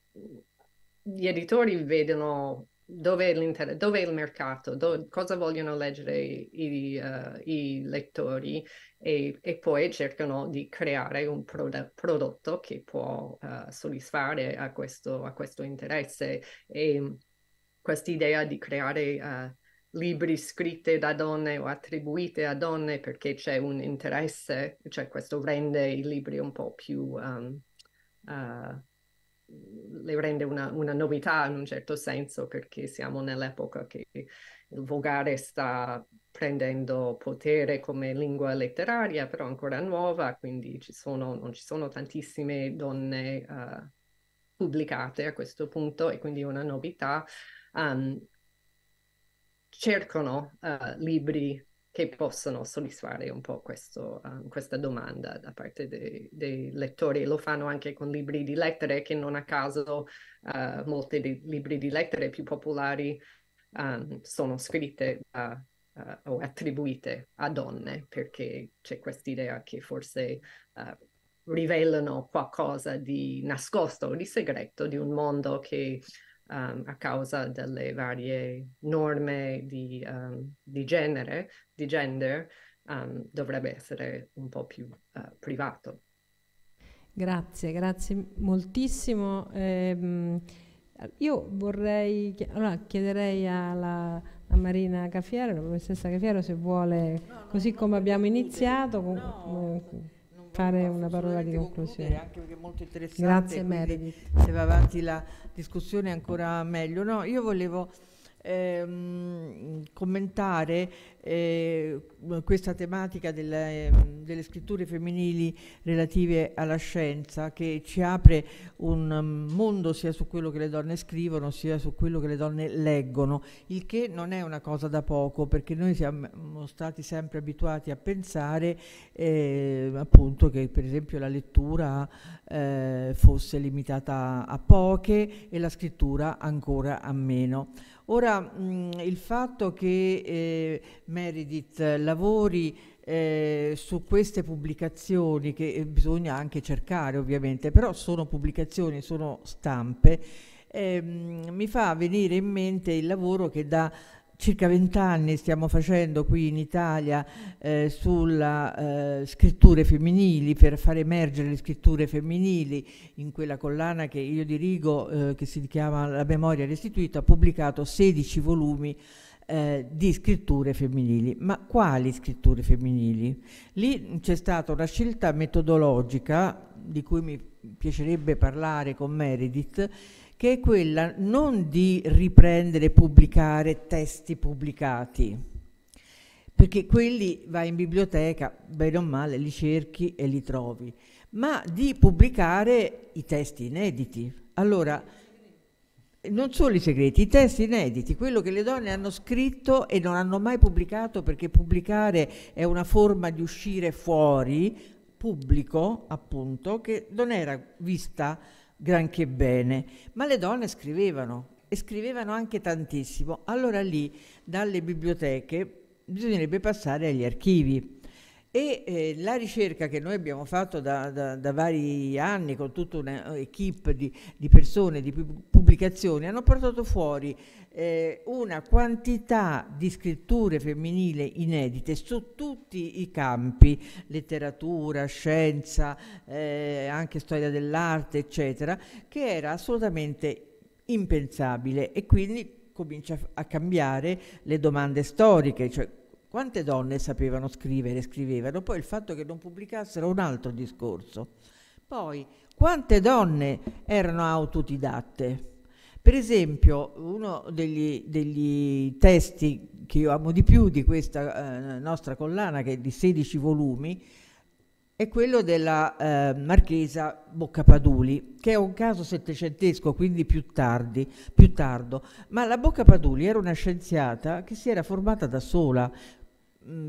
gli editori vedono Dove è, dove è il mercato, do, cosa vogliono leggere i, uh, i lettori, e, e poi cercano di creare un proda- prodotto che può uh, soddisfare a questo, a questo interesse. E quest'idea di creare uh, libri scritti da donne o attribuite a donne perché c'è un interesse, cioè questo rende i libri un po' più... Um, uh, le rende una, una novità in un certo senso, perché siamo nell'epoca che il volgare sta prendendo potere come lingua letteraria, però ancora nuova, quindi ci sono, non ci sono tantissime donne uh, pubblicate a questo punto, e quindi è una novità. Um, cercano uh, libri che possono soddisfare un po' questo, um, questa domanda da parte dei, dei lettori. Lo fanno anche con libri di lettere, che non a caso uh, molti dei libri di lettere più popolari um, sono scritte da, uh, o attribuite a donne, perché c'è quest'idea che forse uh, rivelano qualcosa di nascosto o di segreto di un mondo che... Um, a causa delle varie norme di, um, di genere, di gender, um, dovrebbe essere un po' più uh, privato. Grazie, grazie moltissimo. Eh, Io vorrei, allora chiederei alla a Marina Caffiero, la professoressa Caffiero, se vuole, no, no, così no, come abbiamo iniziato, con, no, eh, fare una parola di conclusione. Anche perché è molto interessante. Grazie Meredith. Se va avanti la discussione ancora meglio. No, io volevo ehm, commentare eh, questa tematica delle, delle scritture femminili relative alla scienza, che ci apre un mondo sia su quello che le donne scrivono sia su quello che le donne leggono, il che non è una cosa da poco, perché noi siamo stati sempre abituati a pensare eh, appunto che per esempio la lettura eh, fosse limitata a poche e la scrittura ancora a meno. Ora mh, il fatto che eh, Meredith lavori eh, su queste pubblicazioni, che bisogna anche cercare ovviamente, però sono pubblicazioni, sono stampe, eh, mi fa venire in mente il lavoro che da circa vent'anni stiamo facendo qui in Italia eh, sulla eh, scritture femminili, per far emergere le scritture femminili. In quella collana che io dirigo, eh, che si chiama La Memoria Restituita, ho pubblicato sedici volumi eh, di scritture femminili. Ma quali scritture femminili? Lì c'è stata una scelta metodologica di cui mi piacerebbe parlare con Meredith, che è quella non di riprendere e pubblicare testi pubblicati, perché quelli vai in biblioteca, bene o male, li cerchi e li trovi, ma di pubblicare i testi inediti. Allora, non solo i segreti, i testi inediti, quello che le donne hanno scritto e non hanno mai pubblicato, perché pubblicare è una forma di uscire fuori, pubblico appunto, che non era vista granché bene, ma le donne scrivevano e scrivevano anche tantissimo. Allora lì dalle biblioteche bisognerebbe passare agli archivi e eh, la ricerca che noi abbiamo fatto da, da, da vari anni con tutta un'equipe di, di persone, di pubblicazioni, hanno portato fuori eh, una quantità di scritture femminili inedite su tutti i campi, letteratura, scienza, eh, anche storia dell'arte, eccetera, che era assolutamente impensabile. E quindi comincia a cambiare le domande storiche, cioè quante donne sapevano scrivere, scrivevano, poi il fatto che non pubblicassero è un altro discorso. Poi, quante donne erano autodidatte? Per esempio, uno degli, degli testi che io amo di più di questa eh, nostra collana, che è di sedici volumi, è quello della eh, Marchesa Boccapaduli, che è un caso settecentesco, quindi più tardi, più tardo. Ma la Boccapaduli era una scienziata che si era formata da sola,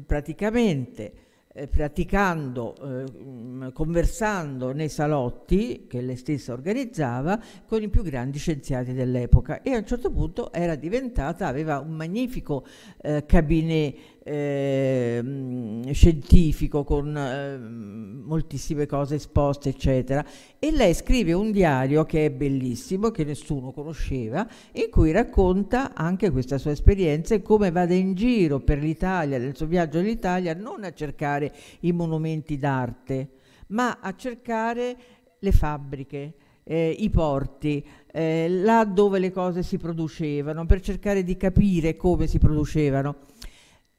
praticamente eh, praticando, eh, conversando nei salotti che lei stessa organizzava con i più grandi scienziati dell'epoca, e a un certo punto era diventata, aveva un magnifico eh, cabinet eh, scientifico con eh, moltissime cose esposte, eccetera, e lei scrive un diario che è bellissimo, che nessuno conosceva, in cui racconta anche questa sua esperienza e come vada in giro per l'Italia, nel suo viaggio all'Italia, non a cercare i monumenti d'arte, ma a cercare le fabbriche, eh, i porti, eh, là dove le cose si producevano, per cercare di capire come si producevano.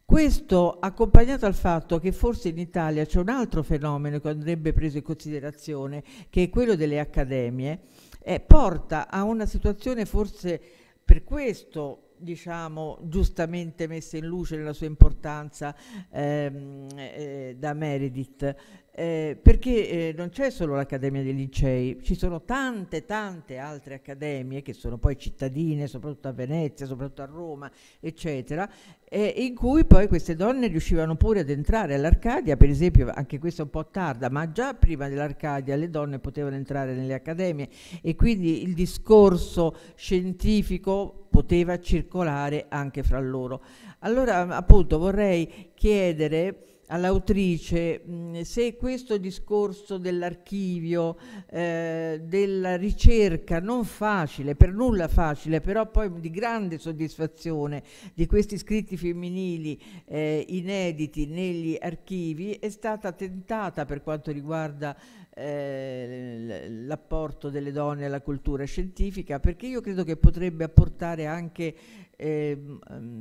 Questo accompagnato al fatto che forse in Italia c'è un altro fenomeno che andrebbe preso in considerazione, che è quello delle accademie, eh, porta a una situazione forse per questo, diciamo, giustamente messa in luce nella sua importanza ehm, eh, da Meredith, eh, perché eh, non c'è solo l'Accademia dei Lincei, ci sono tante tante altre accademie che sono poi cittadine, soprattutto a Venezia, soprattutto a Roma, eccetera, Eh, in cui poi queste donne riuscivano pure ad entrare all'Arcadia, per esempio, anche questa un po' tarda, ma già prima dell'Arcadia le donne potevano entrare nelle accademie e quindi il discorso scientifico poteva circolare anche fra loro. Allora appunto vorrei chiedere all'autrice mh, se questo discorso dell'archivio, eh, della ricerca non facile, per nulla facile, però poi di grande soddisfazione, di questi scritti femminili eh, inediti negli archivi, è stata tentata per quanto riguarda eh, l'apporto delle donne alla cultura scientifica, perché io credo che potrebbe apportare anche eh,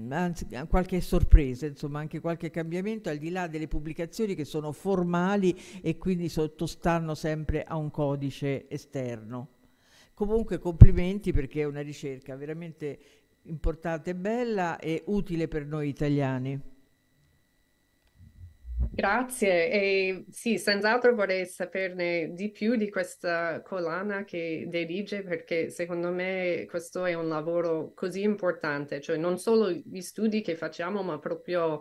anzi, qualche sorpresa, insomma anche qualche cambiamento, al di là delle pubblicazioni che sono formali e quindi sottostanno sempre a un codice esterno. Comunque complimenti, perché è una ricerca veramente importante e bella e utile per noi italiani. Grazie, e sì, senz'altro vorrei saperne di più di questa collana che dirige, perché secondo me questo è un lavoro così importante, cioè non solo gli studi che facciamo, ma proprio,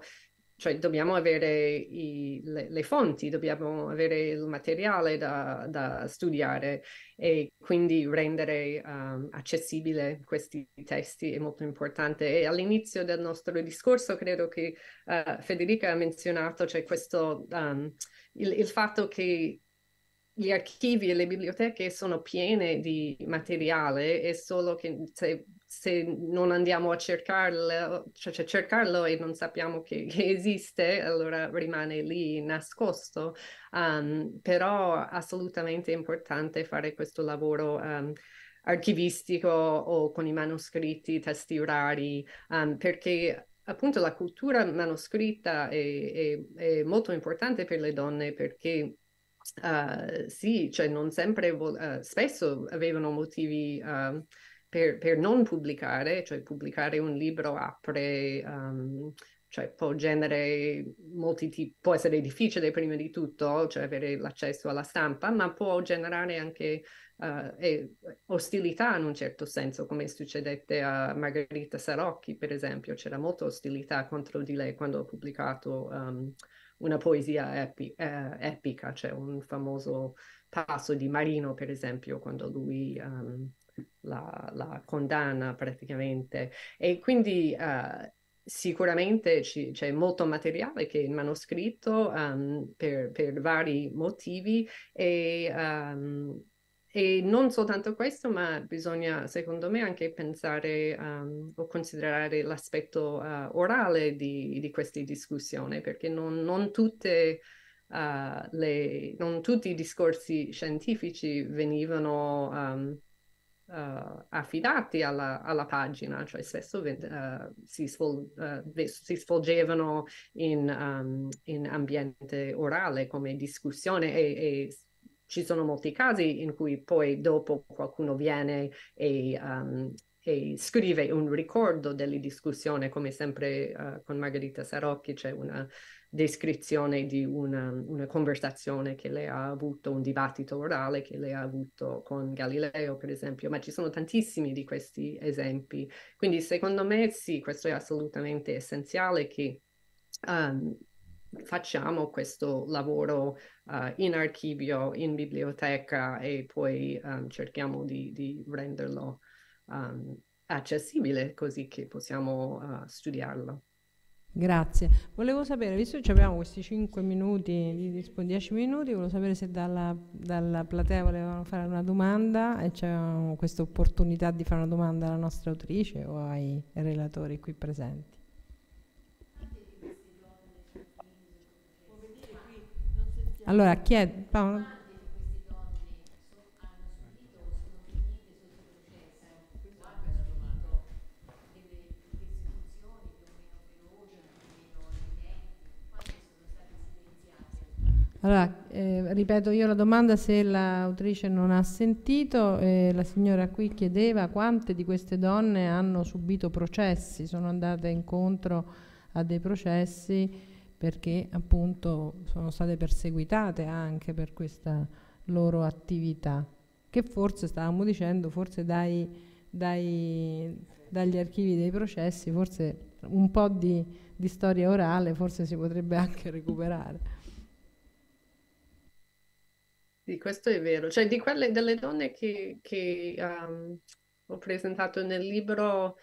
cioè dobbiamo avere i, le, le fonti, dobbiamo avere il materiale da, da studiare, e quindi rendere um, accessibile questi testi è molto importante. E all'inizio del nostro discorso credo che uh, Federica ha menzionato, cioè questo, um, il, il fatto che gli archivi e le biblioteche sono piene di materiale, è solo che se se non andiamo a cercarlo, cioè cercarlo e non sappiamo che, che esiste, allora rimane lì nascosto. Um, però assolutamente è importante fare questo lavoro um, archivistico o con i manoscritti, testi orari, um, perché appunto la cultura manoscritta è, è, è molto importante per le donne, perché uh, sì, cioè non sempre, uh, spesso avevano motivi uh, Per, per non pubblicare, cioè pubblicare un libro apre, um, cioè può genere molti tipi, può essere difficile prima di tutto, cioè avere l'accesso alla stampa, ma può generare anche uh, eh, ostilità in un certo senso, come succedette a Margherita Sarrocchi, per esempio. C'era molta ostilità contro di lei quando ha pubblicato um, una poesia epi eh, epica, cioè un famoso passo di Marino, per esempio, quando lui... Um, La, la condanna praticamente. E quindi uh, sicuramente c'è molto materiale che è in manoscritto um, per, per vari motivi, e, um, e non soltanto questo, ma bisogna secondo me anche pensare um, o considerare l'aspetto uh, orale di, di queste discussioni, perché non, non tutte uh, le, non tutti i discorsi scientifici venivano um, Uh, affidati alla, alla pagina, cioè spesso uh, si, svol, uh, si svolgevano in, um, in ambiente orale come discussione, e, e ci sono molti casi in cui poi dopo qualcuno viene e, um, e scrive un ricordo delle discussioni, come sempre uh, con Margherita Sarrocchi c'è una descrizione di una, una conversazione che lei ha avuto, un dibattito orale che lei ha avuto con Galileo, per esempio, ma ci sono tantissimi di questi esempi. Quindi secondo me sì, questo è assolutamente essenziale, che um, facciamo questo lavoro uh, in archivio, in biblioteca, e poi um, cerchiamo di, di renderlo um, accessibile, così che possiamo uh, studiarlo. Grazie. Volevo sapere, visto che abbiamo questi cinque minuti, dieci minuti, volevo sapere se dalla, dalla platea volevano fare una domanda, e c'è questa opportunità di fare una domanda alla nostra autrice o ai relatori qui presenti. Allora, chi è? Paolo? Allora, eh, ripeto io la domanda, se l'autrice non ha sentito. Eh, la signora qui chiedeva quante di queste donne hanno subito processi, sono andate incontro a dei processi perché appunto sono state perseguitate anche per questa loro attività, che forse stavamo dicendo, forse dai, dai, dagli archivi dei processi, forse un po' di, di storia orale forse si potrebbe anche recuperare. Sì, questo è vero, cioè di quelle delle donne che, che um, ho presentato nel libro,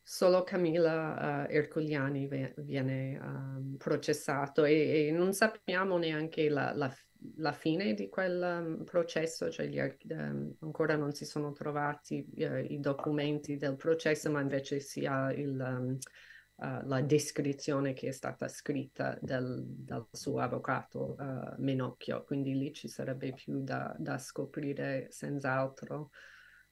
solo Camilla uh, Erculiani viene um, processato, e, e non sappiamo neanche la, la, la fine di quel um, processo, cioè gli, um, ancora non si sono trovati uh, i documenti del processo, ma invece si ha il... Um, uh, la descrizione che è stata scritta del, dal suo avvocato uh, Menocchio, quindi lì ci sarebbe più da, da scoprire senz'altro.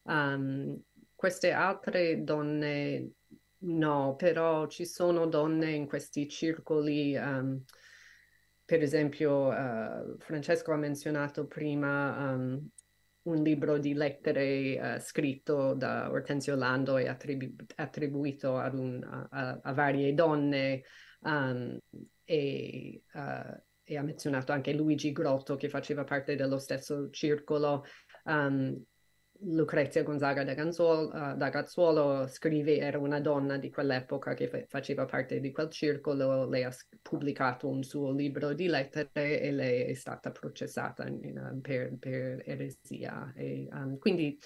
Um, queste altre donne no, però ci sono donne in questi circoli, um, per esempio uh, Francesco ha menzionato prima um, un libro di lettere uh, scritto da Ortensio Lando e attribu attribuito ad un, a, a varie donne, um, e, uh, e ha menzionato anche Luigi Grotto che faceva parte dello stesso circolo. um, Lucrezia Gonzaga da, Ganzuolo, uh, da Gazzuolo scrive, era una donna di quell'epoca che fa faceva parte di quel circolo, lei ha pubblicato un suo libro di lettere e lei è stata processata in, uh, per, per eresia. E, um, quindi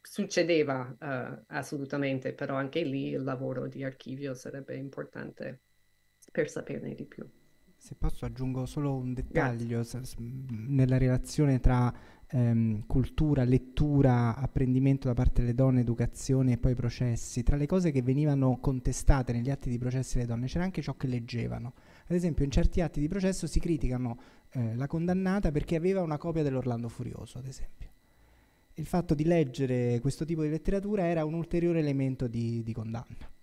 succedeva uh, assolutamente, però anche lì il lavoro di archivio sarebbe importante per saperne di più. Se posso aggiungo solo un dettaglio nella relazione tra ehm, cultura, lettura, apprendimento da parte delle donne, educazione e poi processi. Tra le cose che venivano contestate negli atti di processo delle donne c'era anche ciò che leggevano. Ad esempio in certi atti di processo si criticano eh, la condannata perché aveva una copia dell'Orlando Furioso, ad esempio. Il fatto di leggere questo tipo di letteratura era un ulteriore elemento di, di condanna.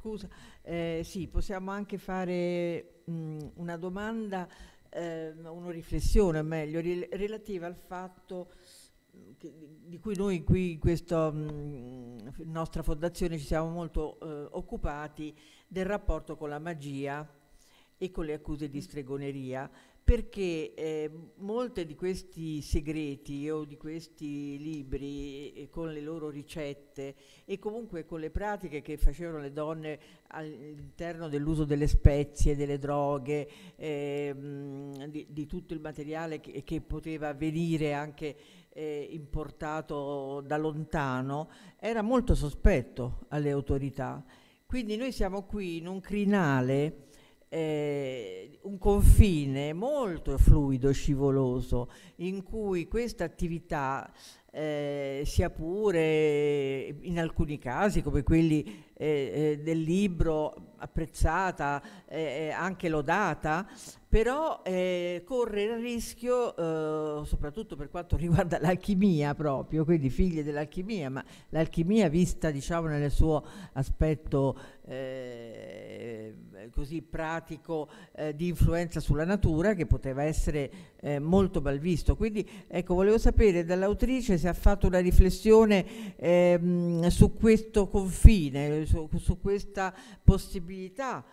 Scusa, eh, sì, possiamo anche fare mh, una domanda, eh, una riflessione meglio, ril relativa al fatto che, di cui noi qui in questa mh, nostra fondazione ci siamo molto eh, occupati, del rapporto con la magia e con le accuse di stregoneria, perché eh, molti di questi segreti o di questi libri eh, con le loro ricette e comunque con le pratiche che facevano le donne all'interno dell'uso delle spezie, delle droghe, eh, mh, di, di tutto il materiale che, che poteva venire anche eh, importato da lontano, era molto sospetto alle autorità. Quindi noi siamo qui in un crinale, Eh, un confine molto fluido, scivoloso, in cui questa attività, eh, sia pure in alcuni casi come quelli eh, eh, del libro apprezzata, eh, anche lodata, però eh, corre il rischio, eh, soprattutto per quanto riguarda l'alchimia proprio, quindi figlie dell'alchimia, ma l'alchimia vista diciamo nel suo aspetto eh, così pratico, eh, di influenza sulla natura, che poteva essere eh, molto mal visto. Quindi ecco, volevo sapere dall'autrice se ha fatto una riflessione eh, su questo confine, su, su questa possibilità.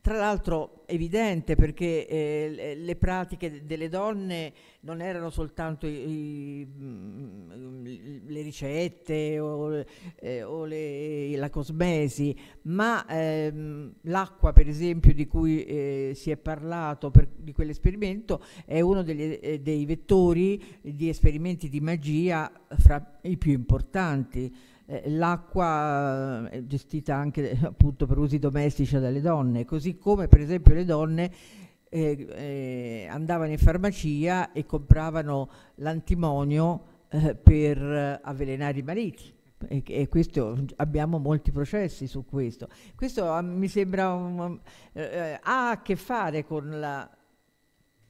Tra l'altro evidente, perché eh, le pratiche delle donne non erano soltanto i, i, le ricette o, eh, o le, la cosmesi, ma ehm, l'acqua per esempio di cui eh, si è parlato, per, di quell'esperimento, è uno degli, eh, dei vettori di esperimenti di magia fra i più importanti. Eh, l'acqua è gestita anche eh, appunto per usi domestici dalle donne, così come per esempio le donne eh, eh, andavano in farmacia e compravano l'antimonio eh, per avvelenare i mariti, e, e questo, abbiamo molti processi su questo. Questo ah, mi sembra un, eh, ha a che fare con la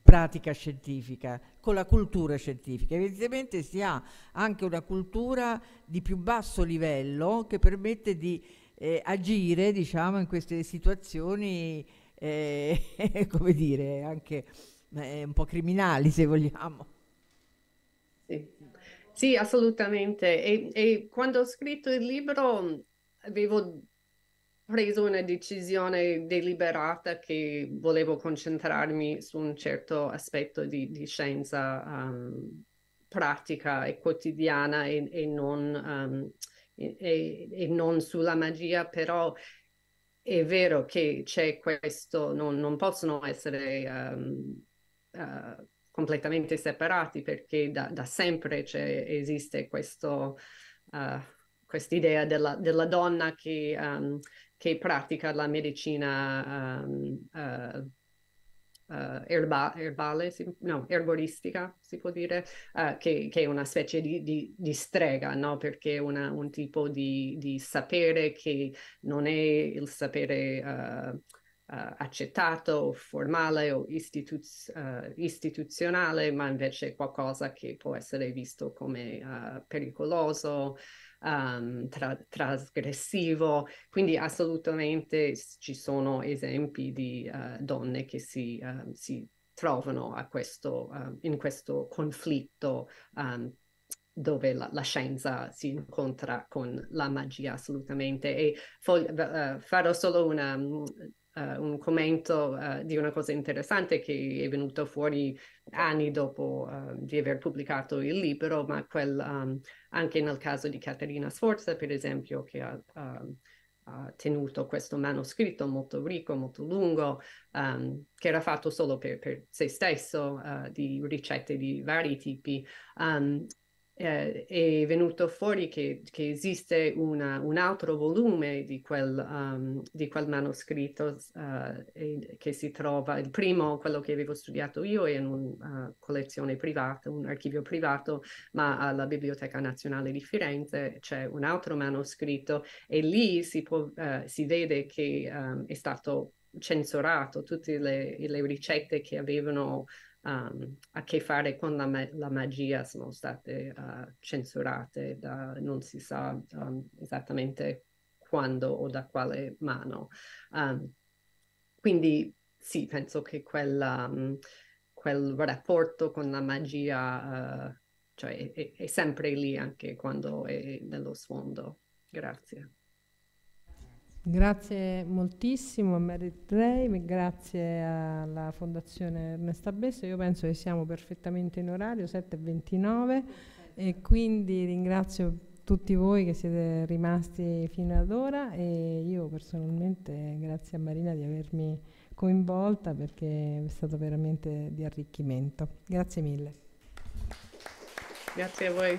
pratica scientifica, con la cultura scientifica. Evidentemente si ha anche una cultura di più basso livello che permette di eh, agire, diciamo, in queste situazioni, eh, come dire, anche eh, un po' criminali, se vogliamo. Sì, sì, assolutamente. E, e quando ho scritto il libro avevo preso una decisione deliberata che volevo concentrarmi su un certo aspetto di, di scienza um, pratica e quotidiana, e, e, non, um, e, e non sulla magia, però è vero che c'è questo, non, non possono essere um, uh, completamente separati, perché da, da sempre esiste questo, uh, quest'idea della, della donna che... Um, che pratica la medicina um, uh, Uh, erba, erbale, si, no, erboristica si può dire, uh, che, che è una specie di, di, di strega, no? Perché è una, un tipo di, di sapere che non è il sapere uh, uh, accettato o formale o istituz, uh, istituzionale, ma invece qualcosa che può essere visto come uh, pericoloso, Um, tra, trasgressivo, quindi assolutamente ci sono esempi di uh, donne che si, uh, si trovano a questo, uh, in questo conflitto um, dove la, la scienza si incontra con la magia, assolutamente. E uh, farò solo una, uh, un commento uh, di una cosa interessante che è venuto fuori anni dopo uh, di aver pubblicato il libro, ma quel... Um, anche nel caso di Caterina Sforza, per esempio, che ha, uh, ha tenuto questo manoscritto molto ricco, molto lungo, um, che era fatto solo per, per se stesso, uh, di ricette di vari tipi, um, eh, è venuto fuori che, che esiste una, un altro volume di quel, um, di quel manoscritto uh, che si trova, il primo, quello che avevo studiato io, è in una uh, collezione privata, un archivio privato, ma alla Biblioteca Nazionale di Firenze c'è un altro manoscritto e lì si, può, uh, si vede che um, è stato censurato tutte le, le ricette che avevano Um, a che fare con la, ma la magia sono state uh, censurate da, non si sa um, esattamente quando o da quale mano, um, quindi sì, penso che quella, um, quel rapporto con la magia uh, cioè è, è sempre lì anche quando è nello sfondo. Grazie. Grazie moltissimo a Meredith Ray, grazie alla Fondazione Ernesta Besso. Io penso che siamo perfettamente in orario, sette e ventinove, e quindi ringrazio tutti voi che siete rimasti fino ad ora, e io personalmente grazie a Marina di avermi coinvolta, perché è stato veramente di arricchimento. Grazie mille. Grazie a voi.